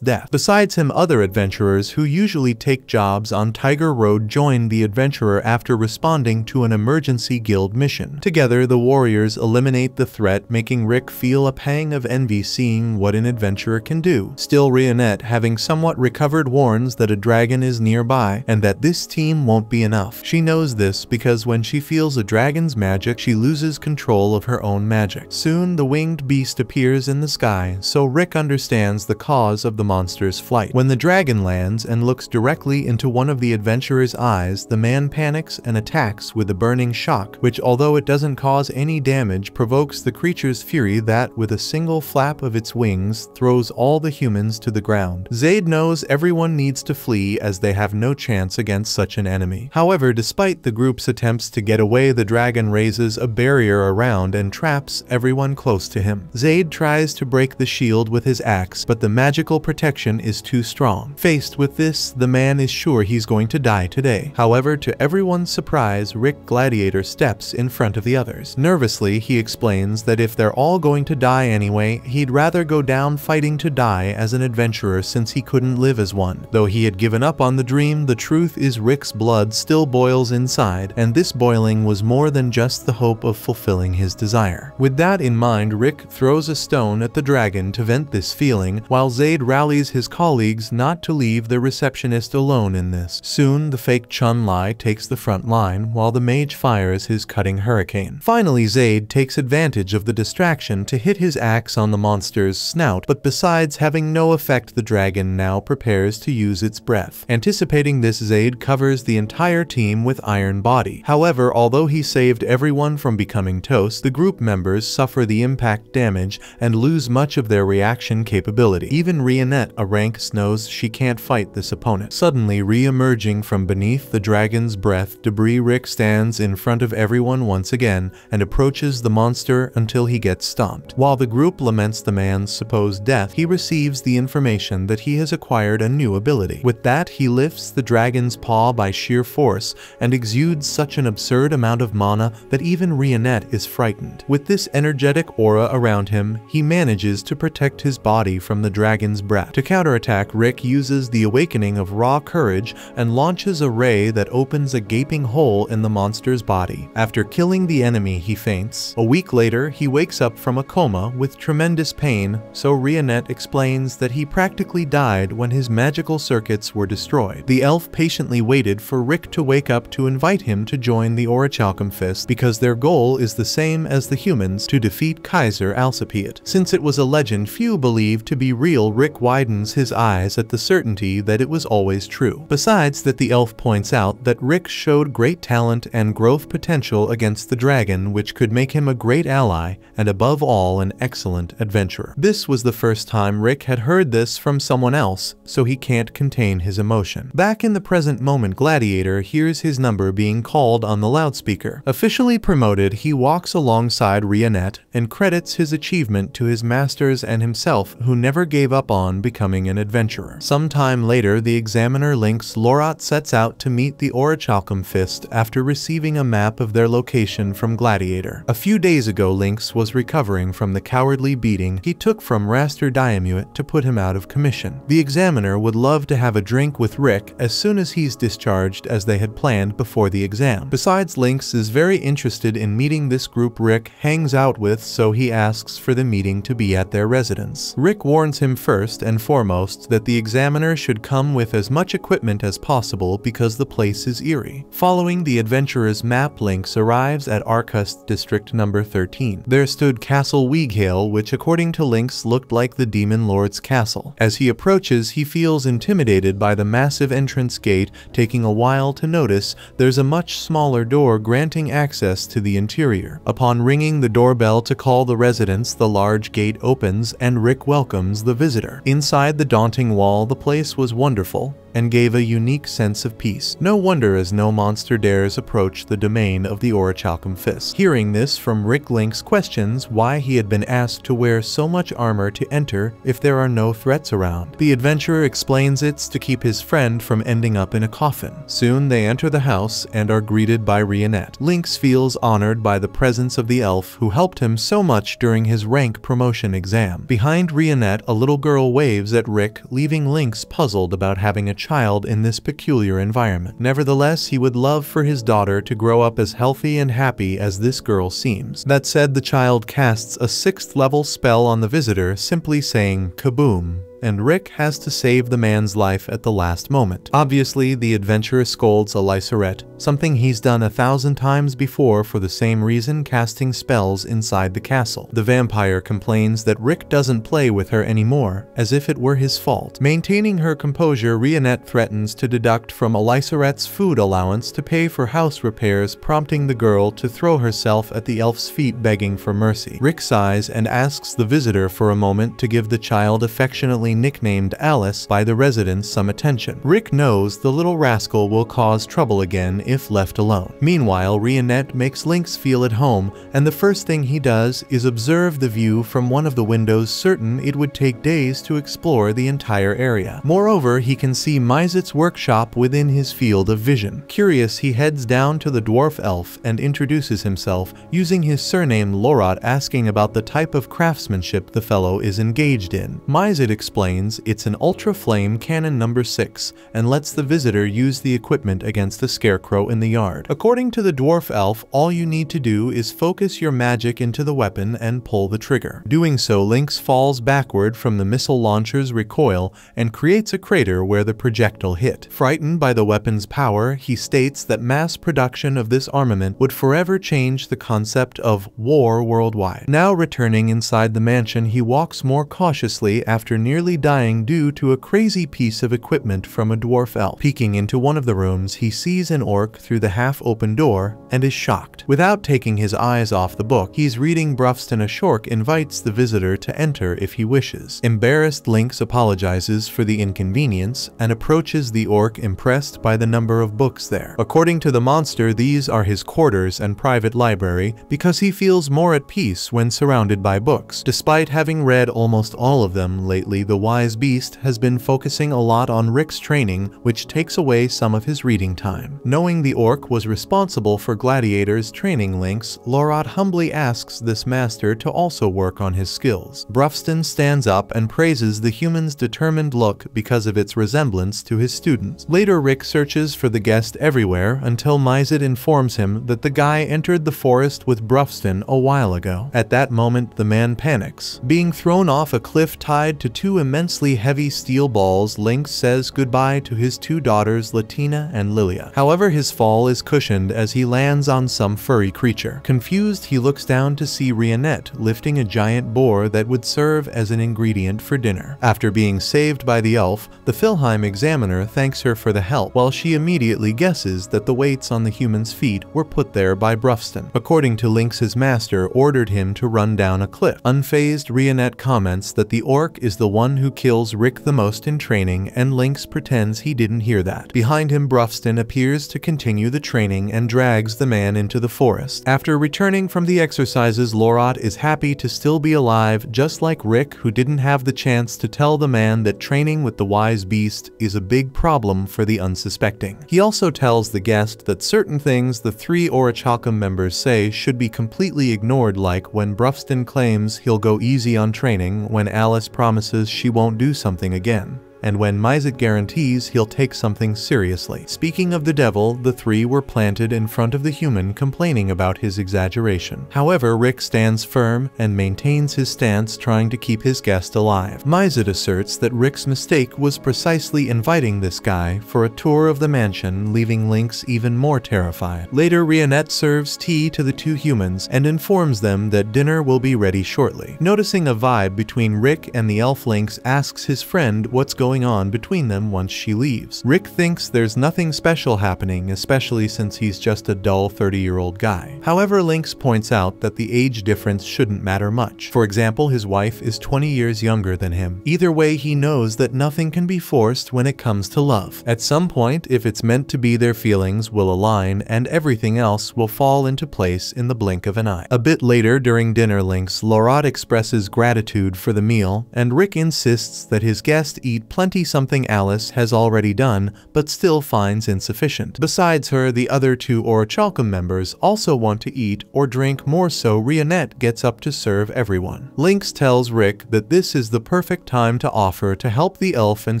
death. Besides him, other adventurers who usually take jobs on Tiger Road join the adventurer after responding to an emergency guild mission. Together, the warriors eliminate the threat, making Rick feel a pang of envy seeing what an adventurer can do. Still, Rhianette, having somewhat recovered, warns that a dragon is nearby and that this team won't be enough. She knows this because when she feels a dragon's magic, she loses control of her own magic. Soon, the winged beast appears in the sky, so Rick understands the cause of the monster's flight. When the dragon lands and looks directly into one of the adventurer's eyes, the man panics and attacks with a burning shock, which, although it doesn't cause any damage, provokes the creature's fury that, with a single flap of its wings, throws all the humans to the ground. Zaid knows everyone needs to flee as they have no chance against such an enemy. However, despite the group's attempts to get away, the dragon raises a barrier around and traps everyone close to him. Zaid tries to break the shield with his axe, but the magical protection is too strong. Faced with this, the man is sure he's going to die today. However, to everyone's surprise, Rick Gladiator steps in front of the others. Nervously, he explains that if they're all going to die anyway, he'd rather go down fighting to die as an adventurer since he couldn't live as one. Though he had given up on the dream, the truth is Rick's blood still boils inside, and this boiling was more than just the hope of fulfilling his desire. With that in mind, Rick throws a stone at the dragon to vent this feeling, while Zaid rallies his colleagues not to leave the receptionist alone in this. Soon, the fake Chun-Li takes the front line, while the mage fires his cutting hurricane. Finally, Zaid takes advantage of the distraction to hit his axe on the monster's snout, but besides having no effect, the dragon now prepares to use its breath. Anticipating this, Zaid covers the entire team with Iron Body. However, although he saved everyone from becoming toast, the group members suffer the impact damage and lose much of their reaction capability. Even Rhianette, a rank, knows she can't fight this opponent. Suddenly, re-emerging from beneath the dragon's breath debris, Rick stands in front of everyone once again and approaches the monster until he gets stomped. While the group laments the man's supposed death, he receives the information that he has acquired a new ability. With that, he lifts the dragon's paw by sheer force and exudes such an absurd amount of mana that even Rhianette is frightened. With this energetic aura around him, he manages to protect his body from the dragon's breath. To counterattack, Rick uses the awakening of raw courage and launches a ray that opens a gaping hole in the monster's body. After killing the enemy, he faints. A week later, he wakes up from a coma with tremendous pain, so Rhianette explains that he practically died when his magical circuits were destroyed. The elf patiently waited for Rick to wake up to invite him to join the Orichalcum Fist because their goal is the same as the humans, to defeat Kaiser Alcipiat. Since it was a legend few believed to be real, Rick widens his eyes at the certainty that it was always true. Besides that, the elf points out that Rick showed great talent and growth potential against the dragon, which could make him a great ally and, above all, an excellent adventurer. This was the first time Rick had heard this from someone else, so he can't contain his emotion. Back in the present moment, Gladiator hears his number being called on the loudspeaker. Officially promoted, he walks alongside Rhianette and credits his achievement to his masters and himself, who never gave up on becoming an adventurer. Sometime later, the examiner Lynx Lorat sets out to meet the Orichalcum Fist Fist after receiving a map of their location from Gladiator. A few days ago, Lynx was recovering from the cowardly beating he took from Raster Diamuit to put him out of commission. The examiner would love to have a drink with Rick as soon as he's discharged, as they had planned before the exam. Besides, Lynx is very interested in meeting this group Rick hangs out with, so he asks for the meeting to be at their residence. Rick warns him first and foremost that the examiner should come with as much equipment as possible because the place is eerie. Following the adventurer's map, Lynx arrives at Arcust District number thirteen. There stood Castle Weeghale, which according to Lynx looked like the Demon Lord's castle. As he approaches, he feels intimidated by the massive entrance gate, taking a while to notice there's a much smaller door granting access to the interior. Upon ringing the doorbell to call the residents, the large gate opens and Rick welcomes the visitor. Inside the daunting wall, the place was wonderful and gave a unique sense of peace. No wonder, as no monster dares approach the domain of the Orichalcum Fist. Hearing this from Rick, Lynx questions why he had been asked to wear so much armor to enter if there are no threats around. The adventurer explains it's to keep his friend from ending up in a coffin. Soon they enter the house and are greeted by Rhianette. Lynx feels honored by the presence of the elf who helped him so much during his rank promotion exam. Behind Rhianette, a little girl waves at Rick, leaving Lynx puzzled about having a child child in this peculiar environment. Nevertheless, he would love for his daughter to grow up as healthy and happy as this girl seems. That said, the child casts a sixth level spell on the visitor, simply saying kaboom, and Rick has to save the man's life at the last moment. Obviously, the adventurer scolds Elisaret, something he's done a thousand times before for the same reason, casting spells inside the castle. The vampire complains that Rick doesn't play with her anymore, as if it were his fault. Maintaining her composure, Rhianette threatens to deduct from Elisaret's food allowance to pay for house repairs, prompting the girl to throw herself at the elf's feet begging for mercy. Rick sighs and asks the visitor for a moment to give the child, affectionately nicknamed Alice by the residents, some attention. Rick knows the little rascal will cause trouble again if left alone. Meanwhile, Rhianette makes Lynx feel at home, and the first thing he does is observe the view from one of the windows, certain it would take days to explore the entire area. Moreover, he can see Mizet's workshop within his field of vision. Curious, he heads down to the dwarf elf and introduces himself, using his surname Lorat, asking about the type of craftsmanship the fellow is engaged in. Mizet explains it's an ultra flame cannon number six and lets the visitor use the equipment against the scarecrow in the yard. According to the dwarf elf, all you need to do is focus your magic into the weapon and pull the trigger. Doing so, Lynx falls backward from the missile launcher's recoil and creates a crater where the projectile hit. Frightened by the weapon's power, he states that mass production of this armament would forever change the concept of war worldwide. Now returning inside the mansion, he walks more cautiously after nearly dying due to a crazy piece of equipment from a dwarf elf. Peeking into one of the rooms, he sees an orc through the half-open door and is shocked. Without taking his eyes off the book he's reading, Brufston Ashork invites the visitor to enter if he wishes. Embarrassed, Lynx apologizes for the inconvenience and approaches the orc, impressed by the number of books there. According to the monster, these are his quarters and private library because he feels more at peace when surrounded by books. Despite having read almost all of them lately, the wise beast has been focusing a lot on Rick's training, which takes away some of his reading time. Knowing the orc was responsible for Gladiator's training, Lynx Lorat humbly asks this master to also work on his skills. Brufston stands up and praises the human's determined look because of its resemblance to his students. Later, Rick searches for the guest everywhere until Mizet informs him that the guy entered the forest with Brufston a while ago. At that moment, the man panics. Being thrown off a cliff tied to two immense Immensely heavy steel balls, Lynx says goodbye to his two daughters, Latina and Lilia. However, his fall is cushioned as he lands on some furry creature. Confused, he looks down to see Rhianette lifting a giant boar that would serve as an ingredient for dinner. After being saved by the elf, the Philheim examiner thanks her for the help, while she immediately guesses that the weights on the human's feet were put there by Brufston. According to Lynx, his master ordered him to run down a cliff. Unfazed, Rhianette comments that the orc is the one one who kills Rick the most in training, and Lynx pretends he didn't hear that. Behind him, Brufston appears to continue the training and drags the man into the forest. After returning from the exercises, Lorat is happy to still be alive, just like Rick, who didn't have the chance to tell the man that training with the wise beast is a big problem for the unsuspecting. He also tells the guest that certain things the three Orichalcum members say should be completely ignored, like when Brufston claims he'll go easy on training, when Alice promises she won't do something again, and when Mizet guarantees he'll take something seriously. Speaking of the devil, the three were planted in front of the human, complaining about his exaggeration. However, Rick stands firm and maintains his stance, trying to keep his guest alive. Mizet asserts that Rick's mistake was precisely inviting this guy for a tour of the mansion, leaving Lynx even more terrified. Later, Rhianette serves tea to the two humans and informs them that dinner will be ready shortly. Noticing a vibe between Rick and the elf, Lynx asks his friend what's going on on between them once she leaves. Rick thinks there's nothing special happening, especially since he's just a dull thirty-year-old guy. However, Lynx points out that the age difference shouldn't matter much. For example, his wife is twenty years younger than him. Either way, he knows that nothing can be forced when it comes to love. At some point, if it's meant to be, their feelings will align and everything else will fall into place in the blink of an eye. A bit later during dinner, Lynx Lorat expresses gratitude for the meal, and Rick insists that his guest eat plenty something Alice has already done but still finds insufficient. Besides her, the other two Orichalcum members also want to eat or drink more, so Rhianette gets up to serve everyone. Lynx tells Rick that this is the perfect time to offer to help the elf and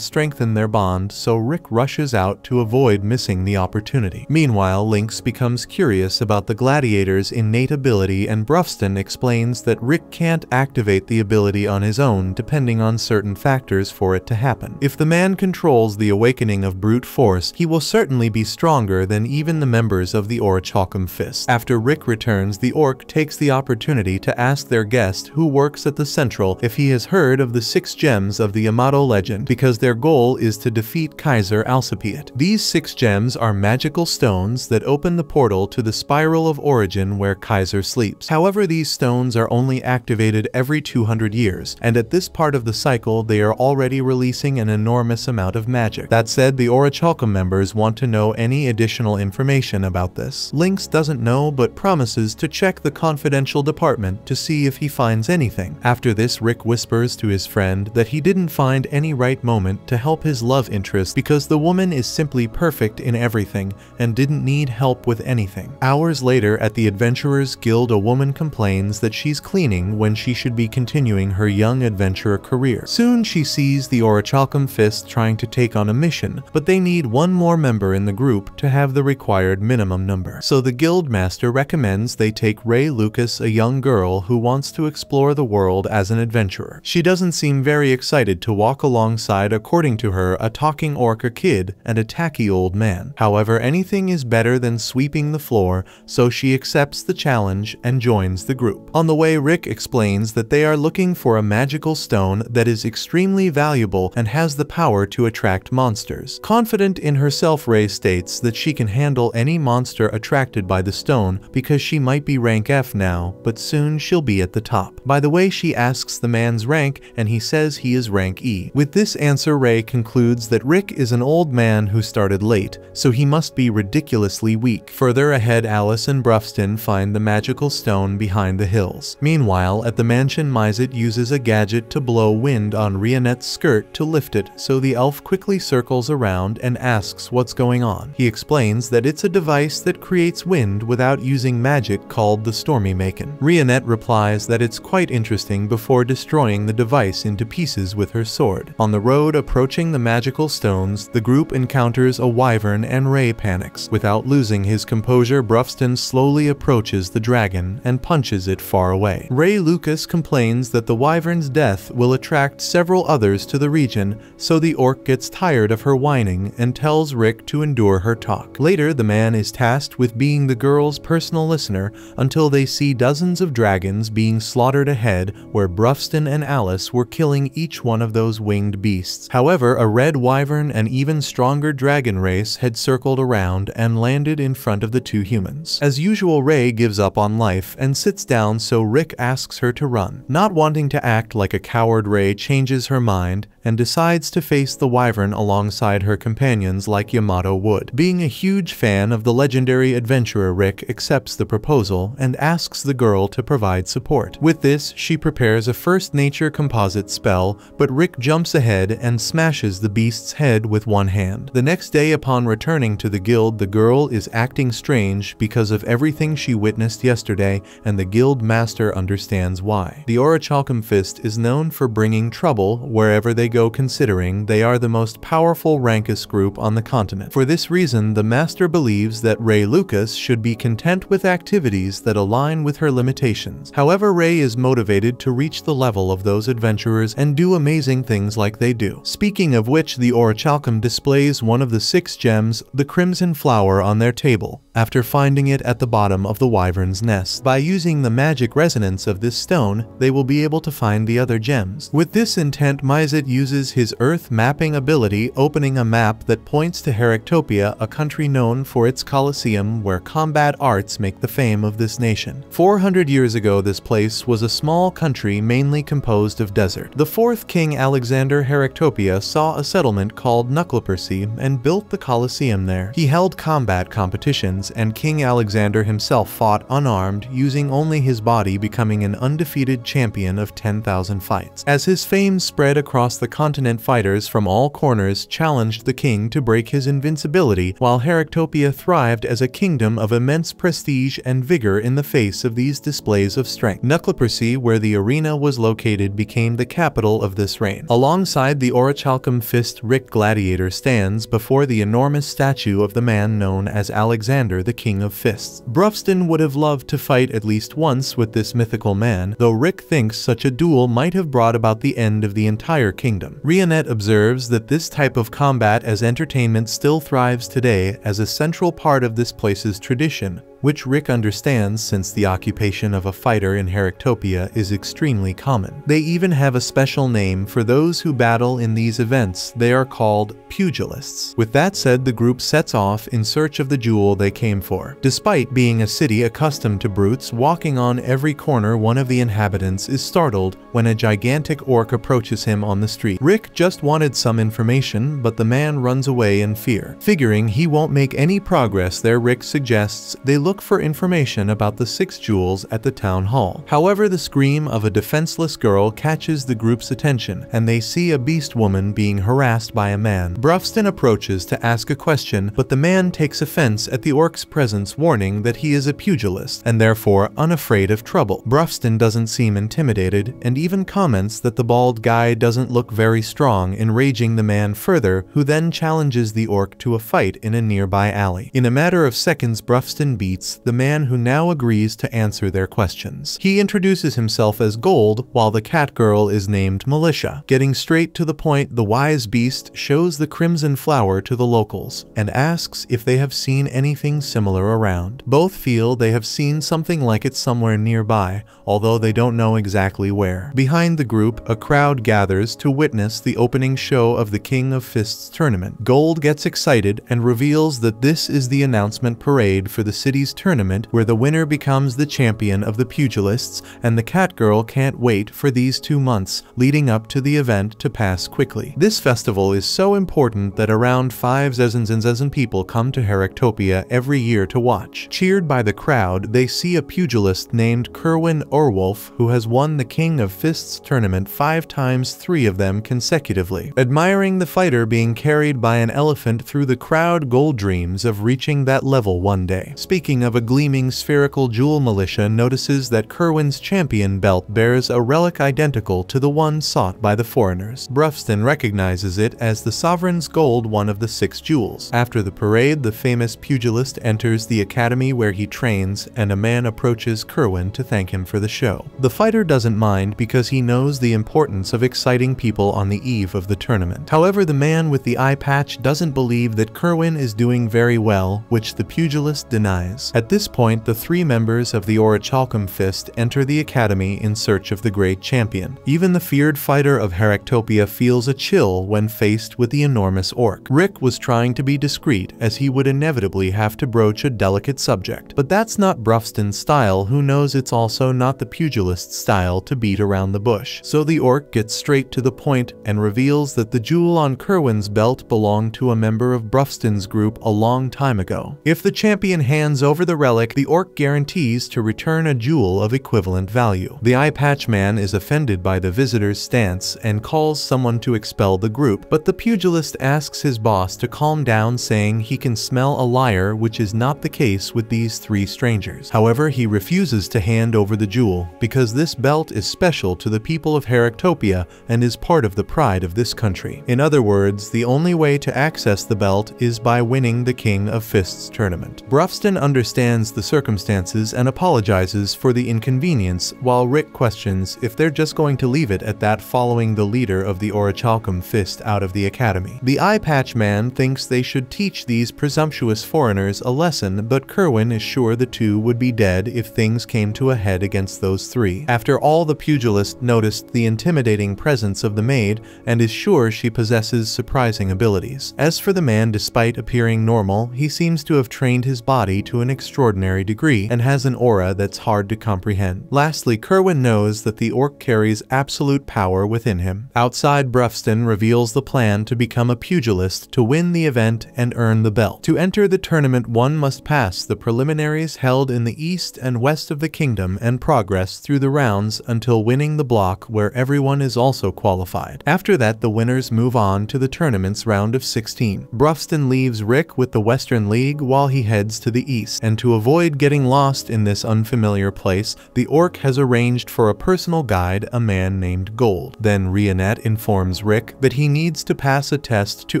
strengthen their bond, so Rick rushes out to avoid missing the opportunity. Meanwhile, Lynx becomes curious about the gladiator's innate ability, and Brufston explains that Rick can't activate the ability on his own, depending on certain factors for it to happen. If the man controls the awakening of brute force, he will certainly be stronger than even the members of the Orichalcum Fist. After Rick returns, the orc takes the opportunity to ask their guest, who works at the Central, if he has heard of the six gems of the Yamato legend, because their goal is to defeat Kaiser Alcipiat. These six gems are magical stones that open the portal to the spiral of origin where Kaiser sleeps. However, these stones are only activated every two hundred years, and at this part of the cycle they are already releasing an An enormous amount of magic. That said, the Orichalcum members want to know any additional information about this. Lynx doesn't know but promises to check the confidential department to see if he finds anything. After this, Rick whispers to his friend that he didn't find any right moment to help his love interest because the woman is simply perfect in everything and didn't need help with anything. Hours later at the Adventurers Guild, a woman complains that she's cleaning when she should be continuing her young adventurer career. Soon she sees the Orichalcum Fist trying to take on a mission, but they need one more member in the group to have the required minimum number. So the guildmaster recommends they take Ray Lucas, a young girl who wants to explore the world as an adventurer. She doesn't seem very excited to walk alongside, according to her, a talking orca kid and a tacky old man. However, anything is better than sweeping the floor, so she accepts the challenge and joins the group. On the way, Rick explains that they are looking for a magical stone that is extremely valuable and has the power to attract monsters. Confident in herself, Ray states that she can handle any monster attracted by the stone because she might be rank F now, but soon she'll be at the top. By the way, she asks the man's rank and he says he is rank E. With this answer, Ray concludes that Rick is an old man who started late, so he must be ridiculously weak. Further ahead, Alice and Brufston find the magical stone behind the hills. Meanwhile, at the mansion, Mizet uses a gadget to blow wind on Rhianette's skirt to lift it, so the elf quickly circles around and asks what's going on. He explains that it's a device that creates wind without using magic called the Stormy Maken. Rhianette replies that it's quite interesting before destroying the device into pieces with her sword. On the road approaching the magical stones, the group encounters a wyvern and Ray panics. Without losing his composure, Brufston slowly approaches the dragon and punches it far away. Ray Lucas complains that the wyvern's death will attract several others to the region, again, so the orc gets tired of her whining and tells Rick to endure her talk. Later, the man is tasked with being the girl's personal listener until they see dozens of dragons being slaughtered ahead where Brufston and Alice were killing each one of those winged beasts. However, a red wyvern and even stronger dragon race had circled around and landed in front of the two humans. As usual, Ray gives up on life and sits down, so Rick asks her to run. Not wanting to act like a coward, Ray changes her mind and decides to face the wyvern alongside her companions like Yamato would. Being a huge fan of the legendary adventurer, Rick accepts the proposal and asks the girl to provide support. With this, she prepares a first nature composite spell, but Rick jumps ahead and smashes the beast's head with one hand. The next day, upon returning to the guild, the girl is acting strange because of everything she witnessed yesterday, and the guild master understands why. The Orichalcum Fist is known for bringing trouble wherever they go, considering they are the most powerful rankist group on the continent. For this reason, the master believes that Ray Lucas should be content with activities that align with her limitations. However, Ray is motivated to reach the level of those adventurers and do amazing things like they do. Speaking of which, the Orichalcum displays one of the six gems, the Crimson Flower, on their table, after finding it at the bottom of the wyvern's nest. By using the magic resonance of this stone, they will be able to find the other gems. With this intent, Mizet uses his earth mapping ability, opening a map that points to Heractopia, a country known for its Colosseum where combat arts make the fame of this nation. four hundred years ago, this place was a small country mainly composed of desert. The fourth king, Alexander, Heractopia saw a settlement called Nuclepersi and built the Colosseum there. He held combat competitions, and King Alexander himself fought unarmed, using only his body, becoming an undefeated champion of ten thousand fights. As his fame spread across the continent, fighters from all corners challenged the king to break his invincibility, while Heractopia thrived as a kingdom of immense prestige and vigor in the face of these displays of strength. Nuclepersi, where the arena was located, became the capital of this reign. Alongside the Orichalcum Fist, Rick Gladiator stands before the enormous statue of the man known as Alexander, the King of Fists. Brufston would have loved to fight at least once with this mythical man, though Rick thinks such a duel might have brought about the end of the entire kingdom. Rhianette observes that this type of combat as entertainment still thrives today as a central part of this place's tradition, which Rick understands since the occupation of a fighter in Heractopia is extremely common. They even have a special name for those who battle in these events. They are called pugilists. With that said, the group sets off in search of the jewel they came for. Despite being a city accustomed to brutes walking on every corner, one of the inhabitants is startled when a gigantic orc approaches him on the street. Rick just wanted some information, but the man runs away in fear. Figuring he won't make any progress there, Rick suggests they look for information about the six jewels at the town hall. However, the scream of a defenseless girl catches the group's attention, and they see a beast woman being harassed by a man. Brufston approaches to ask a question, but the man takes offense at the orc's presence, warning that he is a pugilist and therefore unafraid of trouble. Brufston doesn't seem intimidated and even comments that the bald guy doesn't look very strong, enraging the man further, who then challenges the orc to a fight in a nearby alley. In a matter of seconds, Brufston beats the man, who now agrees to answer their questions. He introduces himself as Gold, while the cat girl is named Militia. Getting straight to the point, the wise beast shows the Crimson Flower to the locals and asks if they have seen anything similar around. Both feel they have seen something like it somewhere nearby, although they don't know exactly where. Behind the group, a crowd gathers to witness the opening show of the King of Fists tournament. Gold gets excited and reveals that this is the announcement parade for the city's tournament, where the winner becomes the champion of the pugilists, and the cat girl can't wait for these two months leading up to the event to pass quickly. This festival is so important that around five zezens and zezen people come to Heractopia every year to watch. Cheered by the crowd, they see a pugilist named Kerwin Orwolf, who has won the King of Fists tournament five times, three of them consecutively. Admiring the fighter being carried by an elephant through the crowd, Gold dreams of reaching that level one day. Speaking Speaking of a gleaming spherical jewel, Militia notices that Kerwin's champion belt bears a relic identical to the one sought by the foreigners. Brufston recognizes it as the Sovereign's Gold, one of the six jewels. After the parade, the famous pugilist enters the academy where he trains, and a man approaches Kerwin to thank him for the show. The fighter doesn't mind because he knows the importance of exciting people on the eve of the tournament. However, the man with the eye patch doesn't believe that Kerwin is doing very well, which the pugilist denies. At this point, the three members of the Orichalcum Fist enter the academy in search of the great champion. Even the feared fighter of Heractopia feels a chill when faced with the enormous orc. Rick was trying to be discreet, as he would inevitably have to broach a delicate subject. But that's not Brufston's style, who knows it's also not the pugilist's style to beat around the bush. So the orc gets straight to the point and reveals that the jewel on Kerwin's belt belonged to a member of Brufston's group a long time ago. If the champion hands over the relic, the orc guarantees to return a jewel of equivalent value. The eye patch man is offended by the visitor's stance and calls someone to expel the group, but the pugilist asks his boss to calm down, saying he can smell a liar, which is not the case with these three strangers. However, he refuses to hand over the jewel because this belt is special to the people of Heractopia and is part of the pride of this country. In other words, the only way to access the belt is by winning the King of Fists tournament. Brufston understands the circumstances and apologizes for the inconvenience, while Rick questions if they're just going to leave it at that, following the leader of the Orichalcum Fist out of the academy. The eye patch man thinks they should teach these presumptuous foreigners a lesson, but Kerwin is sure the two would be dead if things came to a head against those three. After all, the pugilist noticed the intimidating presence of the maid and is sure she possesses surprising abilities. As for the man, despite appearing normal, he seems to have trained his body to an extraordinary degree and has an aura that's hard to comprehend. Lastly, Kerwin knows that the orc carries absolute power within him. Outside, Brufston reveals the plan to become a pugilist to win the event and earn the belt. To enter the tournament, one must pass the preliminaries held in the east and west of the kingdom and progress through the rounds until winning the block, where everyone is also qualified. After that, the winners move on to the tournament's round of sixteen. Brufston leaves Rick with the Western League while he heads to the east, and to avoid getting lost in this unfamiliar place, the orc has arranged for a personal guide, a man named Gold. Then Rhianette informs Rick that he needs to pass a test to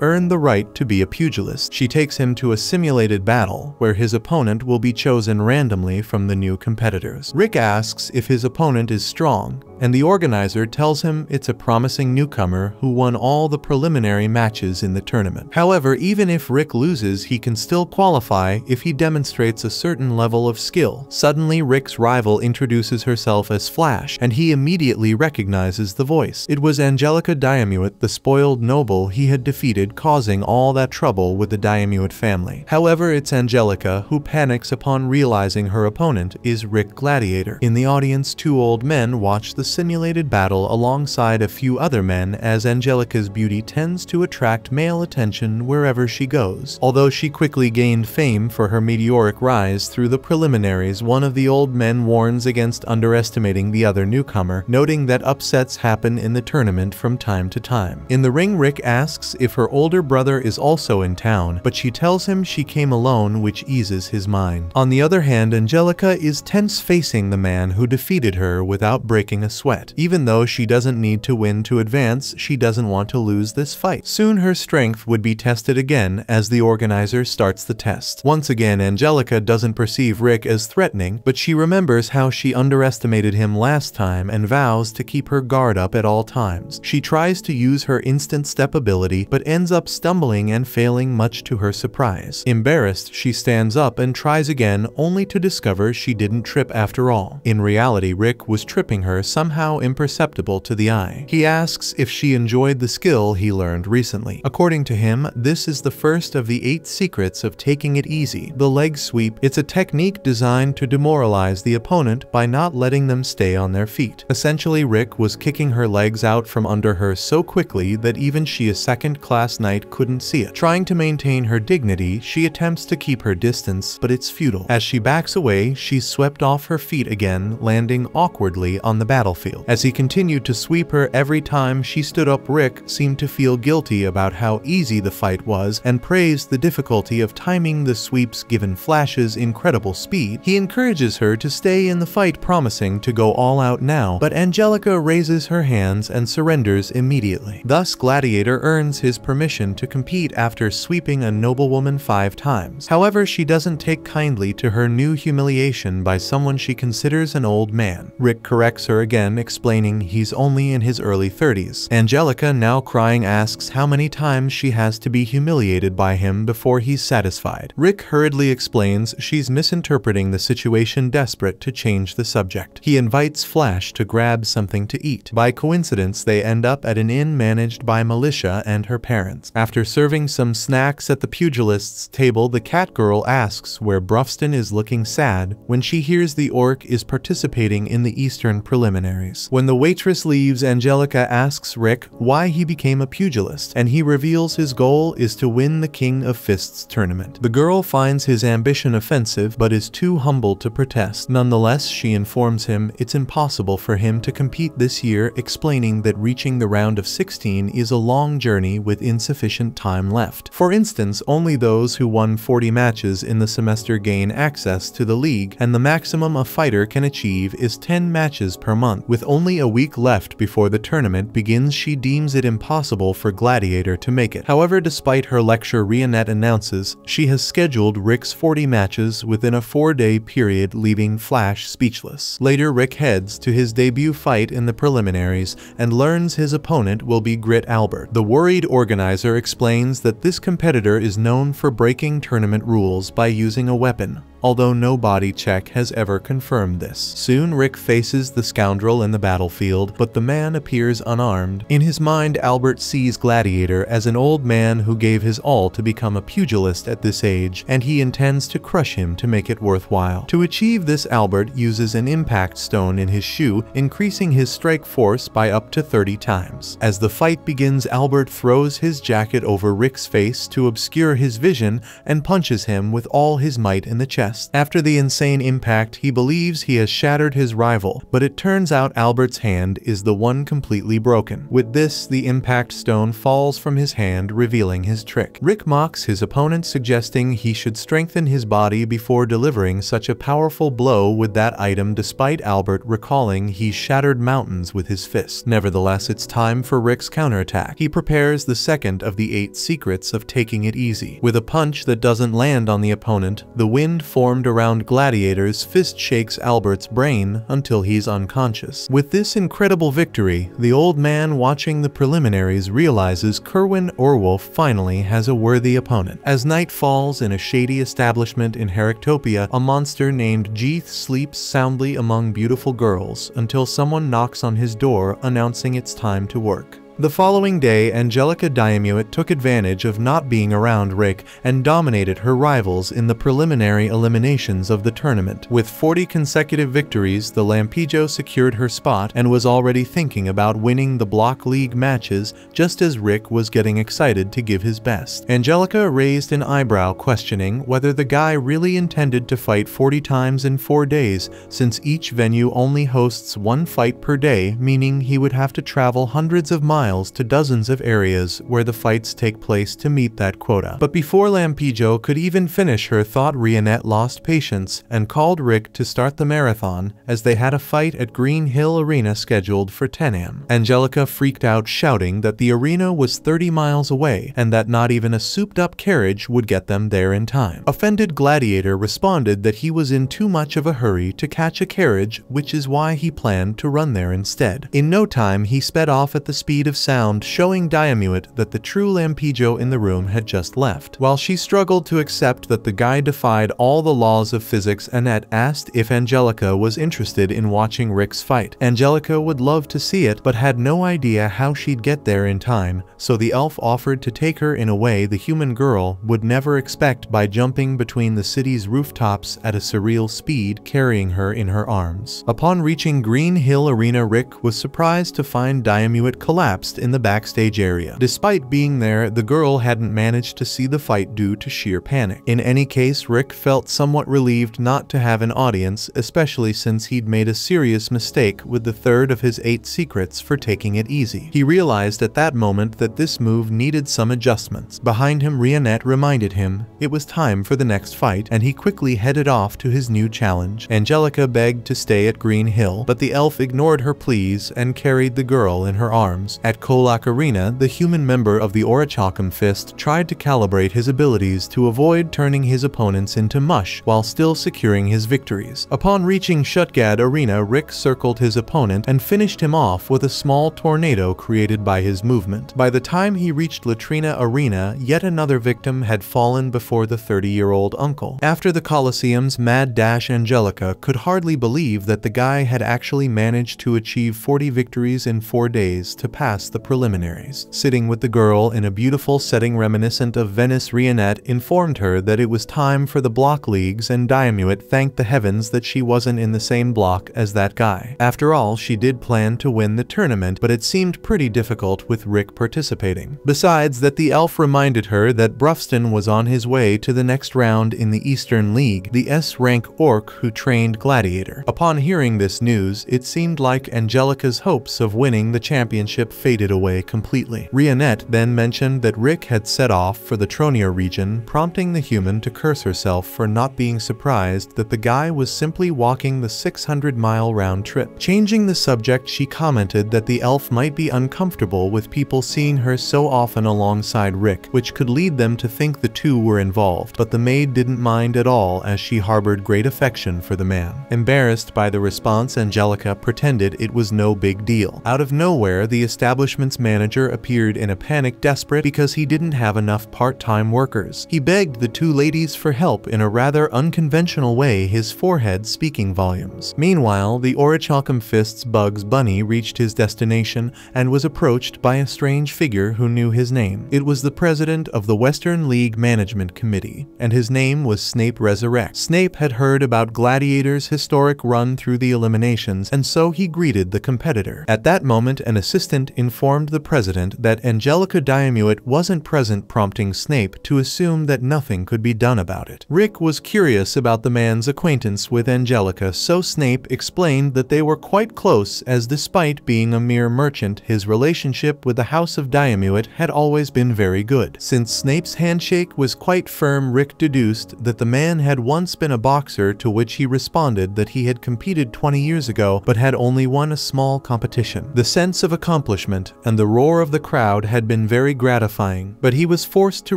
earn the right to be a pugilist. She takes him to a simulated battle, where his opponent will be chosen randomly from the new competitors. Rick asks if his opponent is strong, and the organizer tells him it's a promising newcomer who won all the preliminary matches in the tournament. However, even if Rick loses, he can still qualify if he demonstrates a certain level of skill. Suddenly, Rick's rival introduces herself as Flash, and he immediately recognizes the voice. It was Angelica Diamuit, the spoiled noble he had defeated, causing all that trouble with the Diamuit family. However, it's Angelica who panics upon realizing her opponent is Rick Gladiator. In the audience, two old men watch the simulated battle alongside a few other men, as Angelica's beauty tends to attract male attention wherever she goes. Although she quickly gained fame for her meteoric rise through the preliminaries, one of the old men warns against underestimating the other newcomer, noting that upsets happen in the tournament from time to time. In the ring, Rick asks if her older brother is also in town, but she tells him she came alone, which eases his mind. On the other hand, Angelica is tense facing the man who defeated her without breaking a sweat. Sweat. Even though she doesn't need to win to advance, she doesn't want to lose this fight. Soon her strength would be tested again as the organizer starts the test. Once again, Angelica doesn't perceive Rick as threatening, but she remembers how she underestimated him last time and vows to keep her guard up at all times. She tries to use her instant step ability, but ends up stumbling and failing, much to her surprise. Embarrassed, she stands up and tries again, only to discover she didn't trip after all. In reality, Rick was tripping her, somehow somehow imperceptible to the eye. He asks if she enjoyed the skill he learned recently. According to him, this is the first of the eight secrets of taking it easy, the leg sweep. It's a technique designed to demoralize the opponent by not letting them stay on their feet. Essentially, Rick was kicking her legs out from under her so quickly that even she, a second-class knight, couldn't see it. Trying to maintain her dignity, she attempts to keep her distance, but it's futile. As she backs away, she's swept off her feet again, landing awkwardly on the battlefield. As he continued to sweep her every time she stood up, Rick seemed to feel guilty about how easy the fight was and praised the difficulty of timing the sweeps given Flash Flash's incredible speed, he encourages her to stay in the fight, promising to go all out now, but Angelica raises her hands and surrenders immediately. Thus, Gladiator earns his permission to compete after sweeping a noblewoman five times. However, she doesn't take kindly to her new humiliation by someone she considers an old man. Rick corrects her again, explaining he's only in his early thirties. Angelica, now crying, asks how many times she has to be humiliated by him before he's satisfied. Rick hurriedly explains she's misinterpreting the situation, desperate to change the subject. He invites Flash to grab something to eat. By coincidence, they end up at an inn managed by Militia and her parents. After serving some snacks at the pugilist's table, the cat girl asks where Brufston is, looking sad when she hears the orc is participating in the Eastern preliminaries. When the waitress leaves, Angelica asks Rick why he became a pugilist, and he reveals his goal is to win the King of Fists tournament. The girl finds his ambition offensive but is too humble to protest. Nonetheless, she informs him it's impossible for him to compete this year, explaining that reaching the round of sixteen is a long journey with insufficient time left. For instance, only those who won forty matches in the semester gain access to the league, and the maximum a fighter can achieve is ten matches per month. With only a week left before the tournament begins, she deems it impossible for Gladiator to make it. However, despite her lecture, Rhianette announces she has scheduled Rick's forty matches within a four-day period, leaving Flash speechless. Later, Rick heads to his debut fight in the preliminaries and learns his opponent will be Grit Albert. The worried organizer explains that this competitor is known for breaking tournament rules by using a weapon, although no body check has ever confirmed this. Soon, Rick faces the scoundrel in the battlefield, but the man appears unarmed. In his mind, Albert sees Gladiator as an old man who gave his all to become a pugilist at this age, and he intends to crush him to make it worthwhile. To achieve this, Albert uses an impact stone in his shoe, increasing his strike force by up to thirty times. As the fight begins, Albert throws his jacket over Rick's face to obscure his vision and punches him with all his might in the chest. After the insane impact, he believes he has shattered his rival, but it turns out Albert's hand is the one completely broken. With this, the impact stone falls from his hand, revealing his trick. Rick mocks his opponent, suggesting he should strengthen his body before delivering such a powerful blow with that item, despite Albert recalling he shattered mountains with his fist. Nevertheless, it's time for Rick's counterattack. He prepares the second of the eight secrets of taking it easy. With a punch that doesn't land on the opponent, the wind falls formed around Gladiator's fist, shakes Albert's brain until he's unconscious. With this incredible victory, the old man watching the preliminaries realizes Kerwin Orwolf finally has a worthy opponent. As night falls in a shady establishment in Heractopia, a monster named Jeith sleeps soundly among beautiful girls until someone knocks on his door, announcing it's time to work. The following day, Angelica Diamuit took advantage of not being around Rick and dominated her rivals in the preliminary eliminations of the tournament. With forty consecutive victories, the Lampijo secured her spot and was already thinking about winning the Block League matches just as Rick was getting excited to give his best. Angelica raised an eyebrow, questioning whether the guy really intended to fight forty times in four days, since each venue only hosts one fight per day, meaning he would have to travel hundreds of miles Miles to dozens of areas where the fights take place to meet that quota. But before Lampijo could even finish her thought, Rhianette lost patience and called Rick to start the marathon, as they had a fight at Green Hill Arena scheduled for ten A M Angelica freaked out, shouting that the arena was thirty miles away and that not even a souped-up carriage would get them there in time. Offended, Gladiator responded that he was in too much of a hurry to catch a carriage, which is why he planned to run there instead. In no time, he sped off at the speed of sound, showing Diamuit that the true Lampijo in the room had just left. While she struggled to accept that the guy defied all the laws of physics, Annette asked if Angelica was interested in watching Rick's fight. Angelica would love to see it, but had no idea how she'd get there in time, so the elf offered to take her in a way the human girl would never expect, by jumping between the city's rooftops at a surreal speed, carrying her in her arms. Upon reaching Green Hill Arena, Rick was surprised to find Diamuit collapsed collapsed in the backstage area. Despite being there, the girl hadn't managed to see the fight due to sheer panic. In any case, Rick felt somewhat relieved not to have an audience, especially since he'd made a serious mistake with the third of his eight secrets for taking it easy. He realized at that moment that this move needed some adjustments. Behind him, Rhianette reminded him it was time for the next fight, and he quickly headed off to his new challenge. Angelica begged to stay at Green Hill, but the elf ignored her pleas and carried the girl in her arms. At Kolak Arena, the human member of the Orichalcum Fist tried to calibrate his abilities to avoid turning his opponents into mush while still securing his victories. Upon reaching Shutgad Arena, Rick circled his opponent and finished him off with a small tornado created by his movement. By the time he reached Latrina Arena, yet another victim had fallen before the thirty-year-old uncle. After the Colosseum's mad dash, Angelica could hardly believe that the guy had actually managed to achieve forty victories in four days to pass the preliminaries. Sitting with the girl in a beautiful setting reminiscent of Venice, Rhianette informed her that it was time for the block leagues, and Diamuit thanked the heavens that she wasn't in the same block as that guy. After all, she did plan to win the tournament, but it seemed pretty difficult with Rick participating. Besides that, the elf reminded her that Brufston was on his way to the next round in the Eastern League, the S rank orc who trained Gladiator. Upon hearing this news, it seemed like Angelica's hopes of winning the championship faded away completely. Rhianette then mentioned that Rick had set off for the Tronia region, prompting the human to curse herself for not being surprised that the guy was simply walking the six hundred mile round trip. Changing the subject, she commented that the elf might be uncomfortable with people seeing her so often alongside Rick, which could lead them to think the two were involved, but the maid didn't mind at all as she harbored great affection for the man. Embarrassed by the response, Angelica pretended it was no big deal. Out of nowhere, the establishment's manager appeared in a panic, desperate because he didn't have enough part-time workers. He begged the two ladies for help in a rather unconventional way, his forehead speaking volumes. Meanwhile, the Orichalcum Fist's Bugs Bunny reached his destination and was approached by a strange figure who knew his name. It was the president of the Western League Management Committee, and his name was Snape Resurrect. Snape had heard about Gladiator's historic run through the eliminations, and so he greeted the competitor. At that moment, an assistant informed the president that Angelica Diamuit wasn't present, prompting Snape to assume that nothing could be done about it. Rick was curious about the man's acquaintance with Angelica, so Snape explained that they were quite close, as despite being a mere merchant, his relationship with the House of Diamuit had always been very good. Since Snape's handshake was quite firm, Rick deduced that the man had once been a boxer, to which he responded that he had competed twenty years ago but had only won a small competition. The sense of accomplishment and the roar of the crowd had been very gratifying, but he was forced to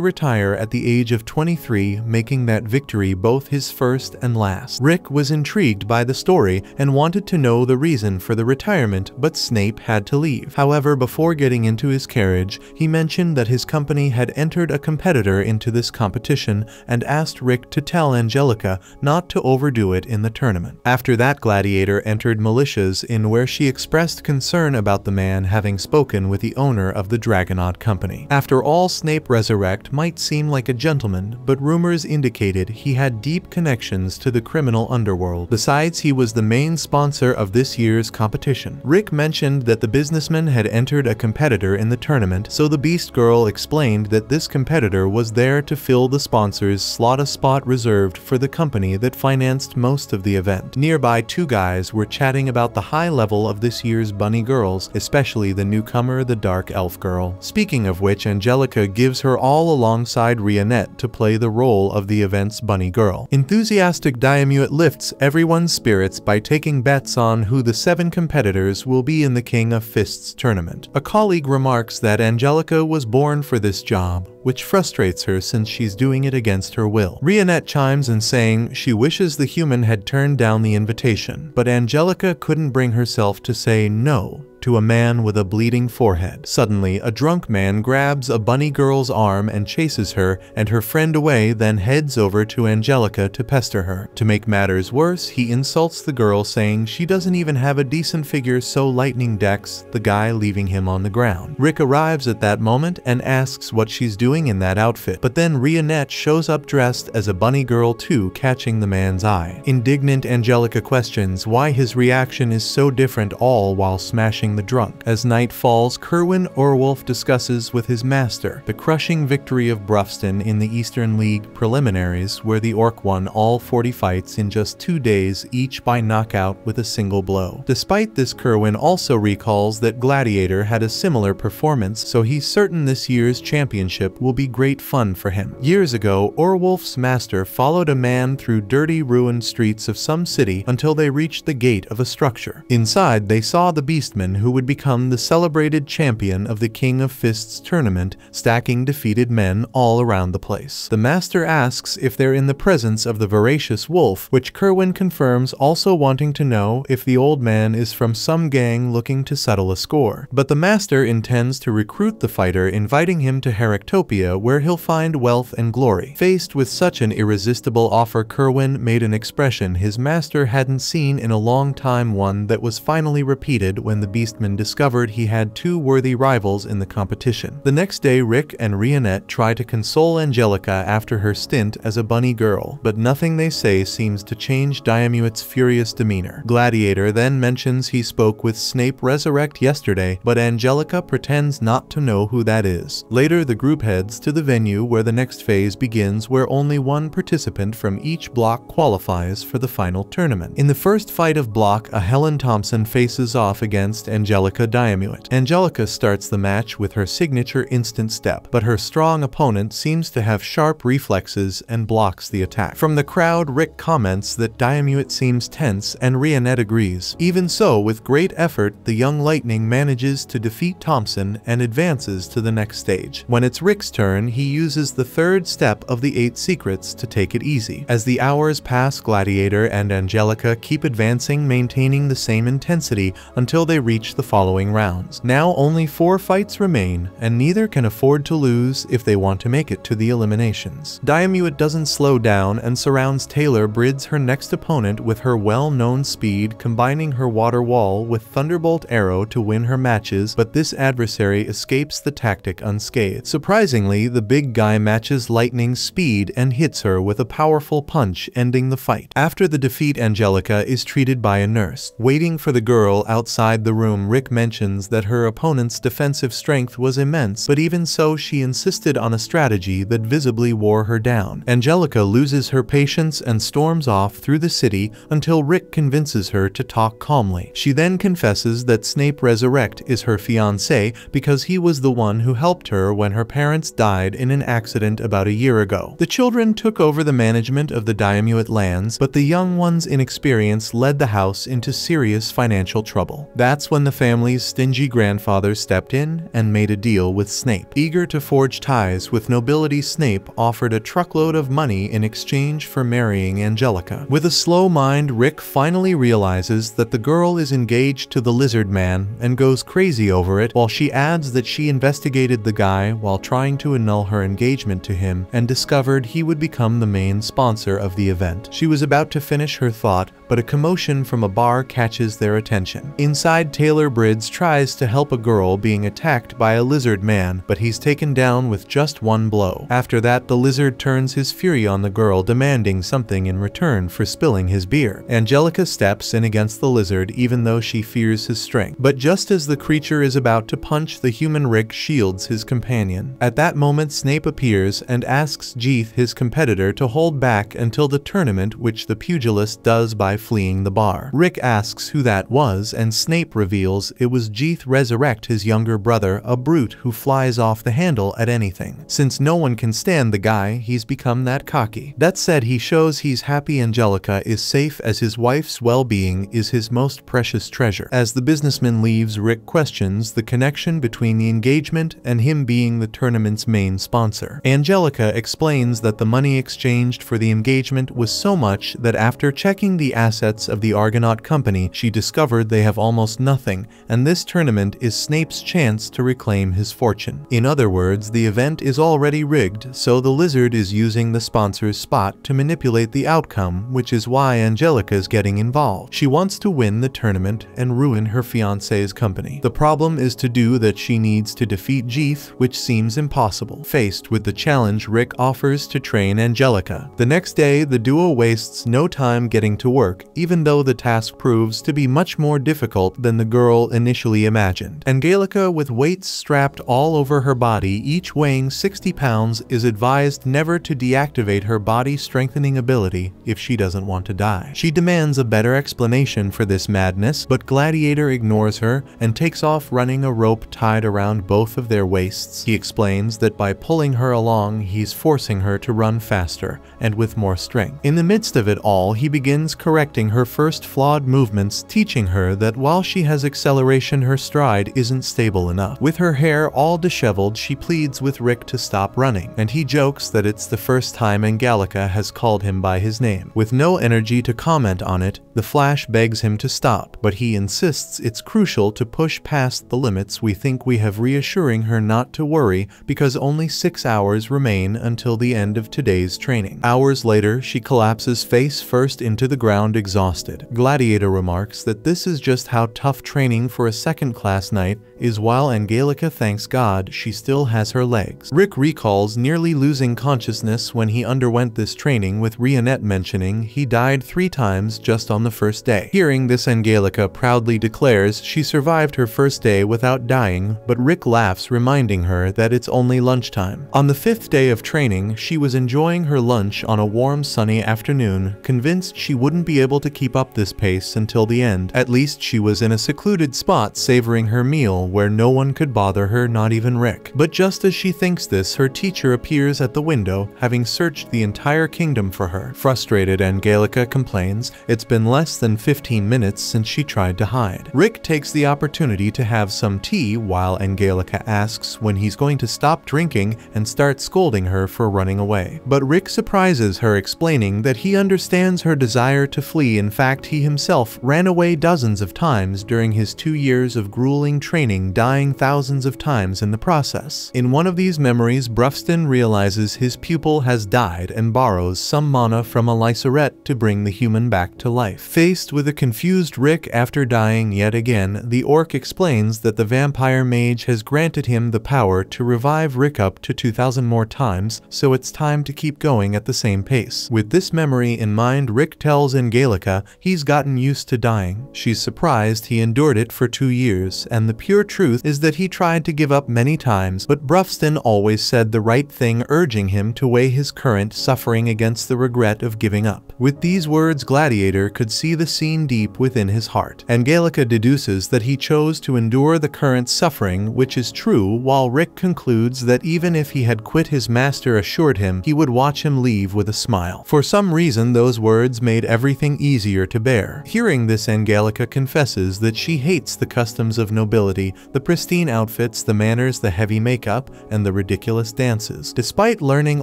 retire at the age of twenty-three, making that victory both his first and last. Rick was intrigued by the story and wanted to know the reason for the retirement, but Snape had to leave. However, before getting into his carriage, he mentioned that his company had entered a competitor into this competition and asked Rick to tell Angelica not to overdo it in the tournament. After that, Gladiator entered Militia's Inn, where she expressed concern about the man having spoken with the owner of the Dragonaut company. After all, Snape Resurrect might seem like a gentleman, but rumors indicated he had deep connections to the criminal underworld. Besides, he was the main sponsor of this year's competition. Rick mentioned that the businessman had entered a competitor in the tournament, so the Beast Girl explained that this competitor was there to fill the sponsor's slot, a spot reserved for the company that financed most of the event. Nearby, two guys were chatting about the high level of this year's bunny girls, especially the newcomer, the Dark Elf Girl. Speaking of which, Angelica gives her all alongside Rhianette to play the role of the event's bunny girl. Enthusiastic Diamuit lifts everyone's spirits by taking bets on who the seven competitors will be in the King of Fists tournament. A colleague remarks that Angelica was born for this job, which frustrates her since she's doing it against her will. Rhianette chimes in, saying she wishes the human had turned down the invitation, but Angelica couldn't bring herself to say no to a man with a bleeding forehead. Suddenly, a drunk man grabs a bunny girl's arm and chases her and her friend away, then heads over to Angelica to pester her. To make matters worse, he insults the girl, saying she doesn't even have a decent figure, so lightning decks the guy, leaving him on the ground. Rick arrives at that moment and asks what she's doing in that outfit, but then Rhianette shows up dressed as a bunny girl too, catching the man's eye. Indignant, Angelica questions why his reaction is so different, all while smashing the drunk. As night falls, Kerwin Orwolf discusses with his master the crushing victory of Brufston in the Eastern League preliminaries, where the Orc won all forty fights in just two days, each by knockout with a single blow. Despite this, Kerwin also recalls that Gladiator had a similar performance, so he's certain this year's championship will be great fun for him. Years ago, Orwolf's master followed a man through dirty, ruined streets of some city until they reached the gate of a structure. Inside, they saw the beastman who would become the celebrated champion of the King of Fists tournament, stacking defeated men all around the place. The master asks if they're in the presence of the voracious wolf, which Kerwin confirms, also wanting to know if the old man is from some gang looking to settle a score. But the master intends to recruit the fighter, inviting him to Heractopia, where he'll find wealth and glory. Faced with such an irresistible offer, Kerwin made an expression his master hadn't seen in a long time, one that was finally repeated when the beastman discovered he had two worthy rivals in the competition. The next day, Rick and Rhianette try to console Angelica after her stint as a bunny girl, but nothing they say seems to change Diamuit's furious demeanor. Gladiator then mentions he spoke with Snape Resurrect yesterday, but Angelica pretends not to know who that is. Later, the group heads to the venue where the next phase begins, where only one participant from each block qualifies for the final tournament. In the first fight of block A, Helen Thompson faces off against Angelica Diamuit. Angelica starts the match with her signature instant step, but her strong opponent seems to have sharp reflexes and blocks the attack. From the crowd, Rick comments that Diamuit seems tense, and Rhianette agrees. Even so, with great effort, the young lightning manages to defeat Thompson and advances to the next stage. When it's Rick's turn, he uses the third step of the eight secrets to take it easy. As the hours pass, Gladiator and Angelica keep advancing, maintaining the same intensity until they reach the following rounds. Now only four fights remain, and neither can afford to lose if they want to make it to the eliminations. Diamuit doesn't slow down and surrounds Taylor Brids, her next opponent, with her well-known speed, combining her water wall with Thunderbolt Arrow to win her matches, but this adversary escapes the tactic unscathed. Surprisingly, the big guy matches Lightning's speed and hits her with a powerful punch, ending the fight. After the defeat, Angelica is treated by a nurse. Waiting for the girl outside the room, Rick mentions that her opponent's defensive strength was immense, but even so she insisted on a strategy that visibly wore her down. Angelica loses her patience and storms off through the city until Rick convinces her to talk calmly. She then confesses that Snape Resurrect is her fiancé because he was the one who helped her when her parents died in an accident about a year ago. The children took over the management of the Diamuit lands, but the young one's inexperience led the house into serious financial trouble. That's when the family's stingy grandfather stepped in and made a deal with Snape. Eager to forge ties with nobility, Snape offered a truckload of money in exchange for marrying Angelica. With a slow mind, Rick finally realizes that the girl is engaged to the lizard man and goes crazy over it, while she adds that she investigated the guy while trying to annul her engagement to him and discovered he would become the main sponsor of the event. She was about to finish her thought, but a commotion from a bar catches their attention. Inside, Taylor Brids tries to help a girl being attacked by a lizard man, but he's taken down with just one blow. After that, the lizard turns his fury on the girl, demanding something in return for spilling his beer. Angelica steps in against the lizard, even though she fears his strength. But just as the creature is about to punch the human, Rick shields his companion. At that moment, Snape appears and asks Jeith, his competitor, to hold back until the tournament, which the pugilist does by fleeing the bar. Rick asks who that was, and Snape reveals it was Jeith Resurrect, his younger brother, a brute who flies off the handle at anything. Since no one can stand the guy, he's become that cocky. That said, he shows he's happy Angelica is safe, as his wife's well-being is his most precious treasure. As the businessman leaves, Rick questions the connection between the engagement and him being the tournament's main sponsor. Angelica explains that the money exchanged for the engagement was so much that after checking the assets of the Argonaut company, she discovered they have almost nothing, and this tournament is Snape's chance to reclaim his fortune. In other words, the event is already rigged, so the lizard is using the sponsor's spot to manipulate the outcome, which is why Angelica's getting involved. She wants to win the tournament and ruin her fiancé's company. The problem is, to do that she needs to defeat Jeith, which seems impossible. Faced with the challenge, Rick offers to train Angelica. The next day, the duo wastes no time getting to work, work, even though the task proves to be much more difficult than the girl initially imagined. Angelica, with weights strapped all over her body, each weighing sixty pounds, is advised never to deactivate her body strengthening ability if she doesn't want to die. She demands a better explanation for this madness, but Gladiator ignores her and takes off running a rope tied around both of their waists. He explains that by pulling her along, he's forcing her to run faster and with more strength. In the midst of it all, he begins correcting her first flawed movements, teaching her that while she has acceleration, her stride isn't stable enough. With her hair all disheveled, she pleads with Rick to stop running, and he jokes that it's the first time Angelica has called him by his name. With no energy to comment on it, the Flash begs him to stop, but he insists it's crucial to push past the limits we think we have, reassuring her not to worry because only six hours remain until the end of today's training. Hours later, she collapses face first into the ground exhausted. Gladiator remarks that this is just how tough training for a second-class knight is, while Angelica thanks God she still has her legs. Rick recalls nearly losing consciousness when he underwent this training, with Rhianette mentioning he died three times just on the first day. Hearing this, Angelica proudly declares she survived her first day without dying, but Rick laughs, reminding her that it's only lunchtime. On the fifth day of training, she was enjoying her lunch on a warm sunny afternoon, convinced she wouldn't be able to keep up this pace until the end. At least she was in a secluded spot savoring her meal where no one could bother her, not even Rick. But just as she thinks this, her teacher appears at the window, having searched the entire kingdom for her. Frustrated, Angelica complains it's been less than fifteen minutes since she tried to hide. Rick takes the opportunity to have some tea, while Angelica asks when he's going to stop drinking and starts scolding her for running away. But Rick surprises her, explaining that he understands her desire to flee. In fact, he himself ran away dozens of times during his two years of grueling training, dying thousands of times in the process. In one of these memories, Brufston realizes his pupil has died and borrows some mana from Elisaret to bring the human back to life. Faced with a confused Rick after dying yet again, the orc explains that the vampire mage has granted him the power to revive Rick up to two thousand more times, so it's time to keep going at the same pace. With this memory in mind, Rick tells Angelica he's gotten used to dying. She's surprised he endured it for two years, and the pure truth is that he tried to give up many times, but Brufston always said the right thing, urging him to weigh his current suffering against the regret of giving up. With these words, Gladiator could see the scene deep within his heart. Angelica deduces that he chose to endure the current suffering, which is true, while Rick concludes that even if he had quit, his master assured him he would watch him leave with a smile. For some reason, those words made everything easier to bear. Hearing this, Angelica confesses that she hates the customs of nobility, the pristine outfits, the manners, the heavy makeup, and the ridiculous dances. Despite learning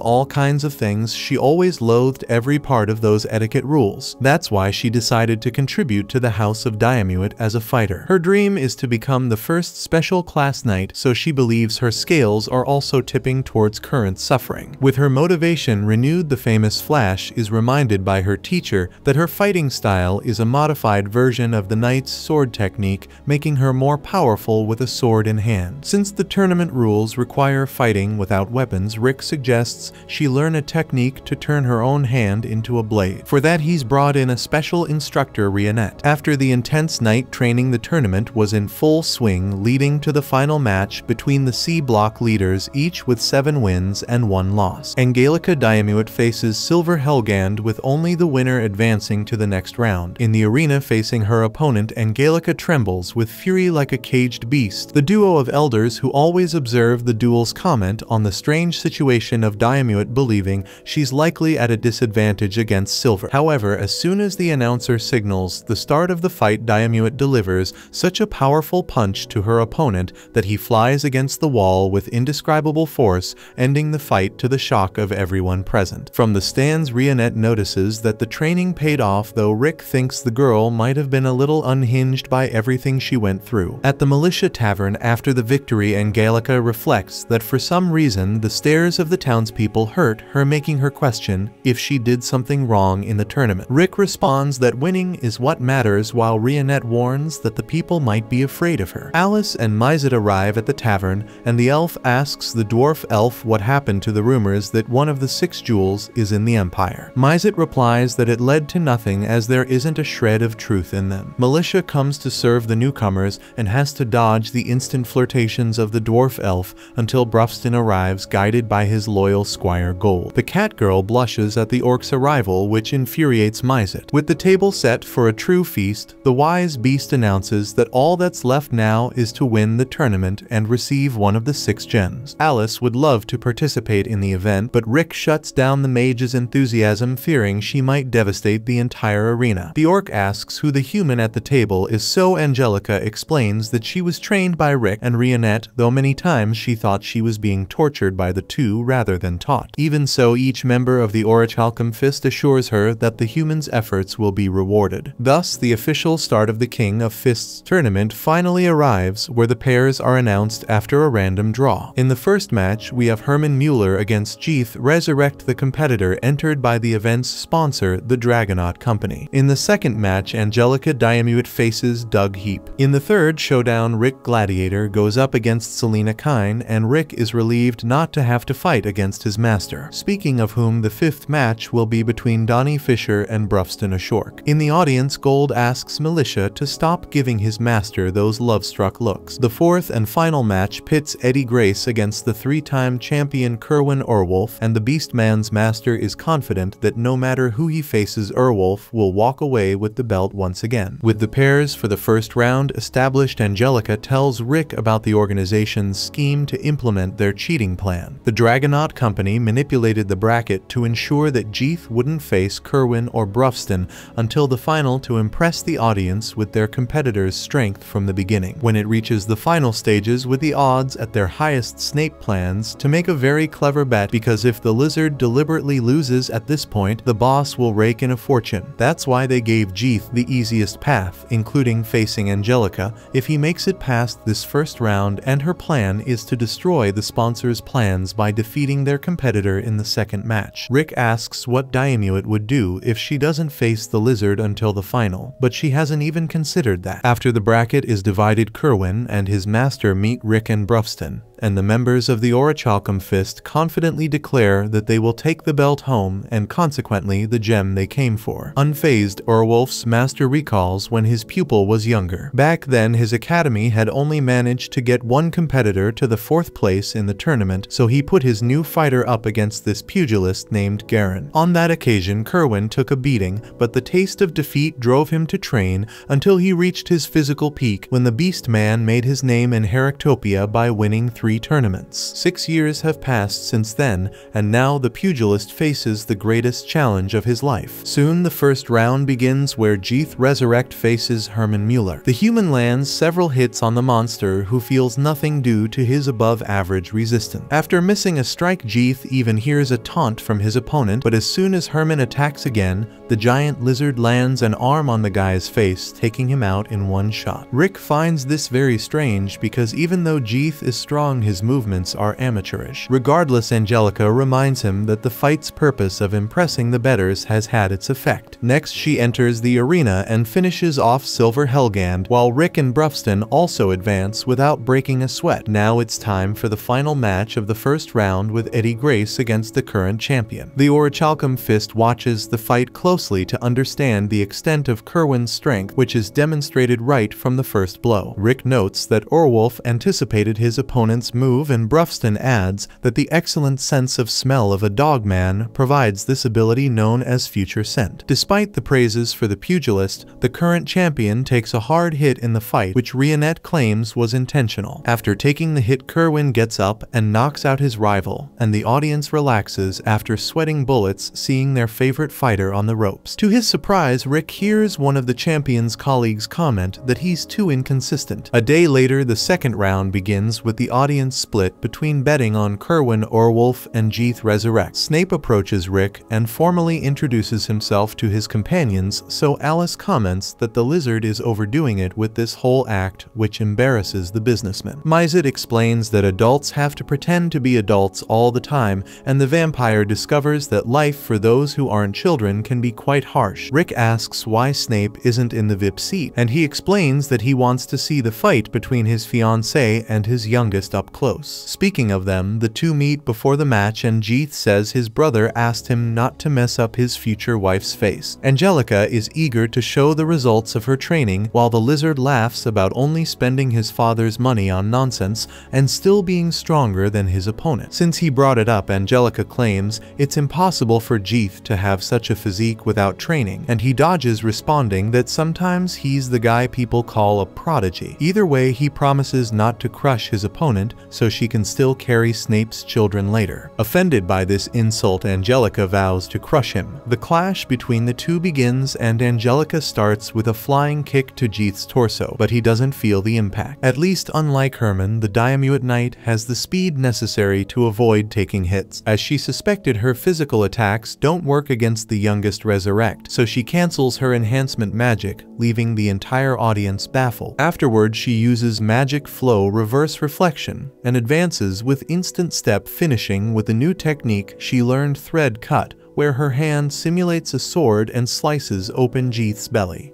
all kinds of things, she always loathed every part of those etiquette rules. That's why she decided to contribute to the House of Diamuit as a fighter. Her dream is to become the first special class knight, so she believes her scales are also tipping towards current suffering. With her motivation renewed, the famous Flash is reminded by her teacher that her fighting style is a modified version of the knight's sword technique, making her more powerful with a sword in hand. Since the tournament rules require fighting without weapons, Rick suggests she learn a technique to turn her own hand into a blade. For that, he's brought in a special instructor, Rhianette. After the intense night training, the tournament was in full swing, leading to the final match between the C-block leaders, each with seven wins and one loss. Angelica Diamuit faces Silver Helgand, with only the winner advancing to the next round. In the arena facing her opponent, Angelica trembles with fury like a caged beast. The duo of elders who always observe the duel's comment on the strange situation of Diamuit, believing she's likely at a disadvantage against Silver. However, as soon as the announcer signals the start of the fight, Diamuit delivers such a powerful punch to her opponent that he flies against the wall with indescribable force, ending the fight to the shock of everyone present. From the stands, Rhianette notices that the training paid off, though Rick thinks the girl might have been a little unhinged by everything she went through. At the Militia Militia Tavern after the victory, Angelica reflects that for some reason the stares of the townspeople hurt her, making her question if she did something wrong in the tournament. Rick responds that winning is what matters, while Rhianette warns that the people might be afraid of her. Alice and Mizet arrive at the tavern, and the elf asks the dwarf elf what happened to the rumors that one of the six jewels is in the Empire. Mizet replies that it led to nothing as there isn't a shred of truth in them. Militia comes to serve the newcomers and has to dodge the instant flirtations of the dwarf elf until Brufston arrives, guided by his loyal squire Gold. The cat girl blushes at the orc's arrival, which infuriates Mizet. With the table set for a true feast, the wise beast announces that all that's left now is to win the tournament and receive one of the six gems. Alice would love to participate in the event, but Rick shuts down the mage's enthusiasm, fearing she might devastate the entire arena. The orc asks who the human at the table is, so Angelica explains that she was trained by Rick and Rhianette, though many times she thought she was being tortured by the two rather than taught. Even so, each member of the Orichalcum Fist assures her that the human's efforts will be rewarded. Thus, the official start of the King of Fists tournament finally arrives, where the pairs are announced after a random draw. In the first match, we have Herman Mueller against Jeith Resurrect, the competitor entered by the event's sponsor, the Dragonaut Company. In the second match, Angelica Diamuit faces Doug Heap. In the third showdown, Rick Gladiator goes up against Selena Kine, and Rick is relieved not to have to fight against his master. Speaking of whom, the fifth match will be between Donnie Fisher and Brufston Ashork. In the audience, Gold asks Militia to stop giving his master those love-struck looks. The fourth and final match pits Eddie Grace against the three-time champion Kerwin Orwolf, and the Beastman's master is confident that no matter who he faces, Orwolf will walk away with the belt once again. With the pairs for the first round established, Angelica tells Rick about the organization's scheme to implement their cheating plan. The Dragonaut Company manipulated the bracket to ensure that Jeith wouldn't face Kerwin or Brufston until the final, to impress the audience with their competitor's strength from the beginning. When it reaches the final stages with the odds at their highest, Snape plans to make a very clever bet, because if the lizard deliberately loses at this point, the boss will rake in a fortune. That's why they gave Jeith the easiest path, including facing Angelica, if he makes it past this first round, and her plan is to destroy the sponsor's plans by defeating their competitor in the second match. Rick asks what Diamuit would do if she doesn't face the lizard until the final, but she hasn't even considered that. After the bracket is divided, Kerwin and his master meet Rick and Brufston, and the members of the Orichalcum Fist confidently declare that they will take the belt home and consequently the gem they came for. Unfazed, Orwolf's master recalls when his pupil was younger. Back then, his academy had only managed to get one competitor to the fourth place in the tournament, so he put his new fighter up against this pugilist named Garen. On that occasion, Kerwin took a beating, but the taste of defeat drove him to train until he reached his physical peak, when the Beast Man made his name in Heractopia by winning three tournaments. Six years have passed since then, and now the pugilist faces the greatest challenge of his life. Soon the first round begins, where Jeith Resurrect faces Herman Mueller. The human lands several hits on the monster, who feels nothing due to his above-average resistance. After missing a strike, Jeith even hears a taunt from his opponent, but as soon as Herman attacks again, the giant lizard lands an arm on the guy's face, taking him out in one shot. Rick finds this very strange, because even though Jeith is strong, his movements are amateurish. Regardless, Angelica reminds him that the fight's purpose of impressing the betters has had its effect. Next, she enters the arena and finishes off Silver Helgand, while Rick and Brufston also advance without breaking a sweat. Now it's time for the final match of the first round, with Eddie Grace against the current champion. The Orichalcum Fist watches the fight closely to understand the extent of Kerwin's strength, which is demonstrated right from the first blow. Rick notes that Orwolf anticipated his opponent's move, and Brufston adds that the excellent sense of smell of a dogman provides this ability known as future scent. Despite the praises for the pugilist, the current champion takes a hard hit in the fight, which Rhianette claims was intentional. After taking the hit, Kerwin gets up and knocks out his rival, and the audience relaxes after sweating bullets seeing their favorite fighter on the ropes. To his surprise, Rick hears one of the champion's colleagues comment that he's too inconsistent. A day later, the second round begins, with the audience audience split between betting on Kerwin Orwolf and Jeith Resurrect. Snape approaches Rick and formally introduces himself to his companions, so Alice comments that the lizard is overdoing it with this whole act, which embarrasses the businessman. Mizet explains that adults have to pretend to be adults all the time, and the vampire discovers that life for those who aren't children can be quite harsh. Rick asks why Snape isn't in the V I P seat, and he explains that he wants to see the fight between his fiancée and his youngest up close. Speaking of them, the two meet before the match and Jeith says his brother asked him not to mess up his future wife's face. Angelica is eager to show the results of her training, while the lizard laughs about only spending his father's money on nonsense and still being stronger than his opponent. Since he brought it up, Angelica claims it's impossible for Jeith to have such a physique without training, and he dodges, responding that sometimes he's the guy people call a prodigy. Either way, he promises not to crush his opponent so she can still carry Snape's children later. Offended by this insult, Angelica vows to crush him. The clash between the two begins and Angelica starts with a flying kick to Jeith's torso, but he doesn't feel the impact. At least unlike Herman, the Diamuit Knight has the speed necessary to avoid taking hits. As she suspected, her physical attacks don't work against the youngest Resurrect, so she cancels her enhancement magic, leaving the entire audience baffled. Afterward, she uses magic flow reverse reflection and advances with instant step, finishing with a new technique she learned, thread cut, where her hand simulates a sword and slices open Jeith's belly.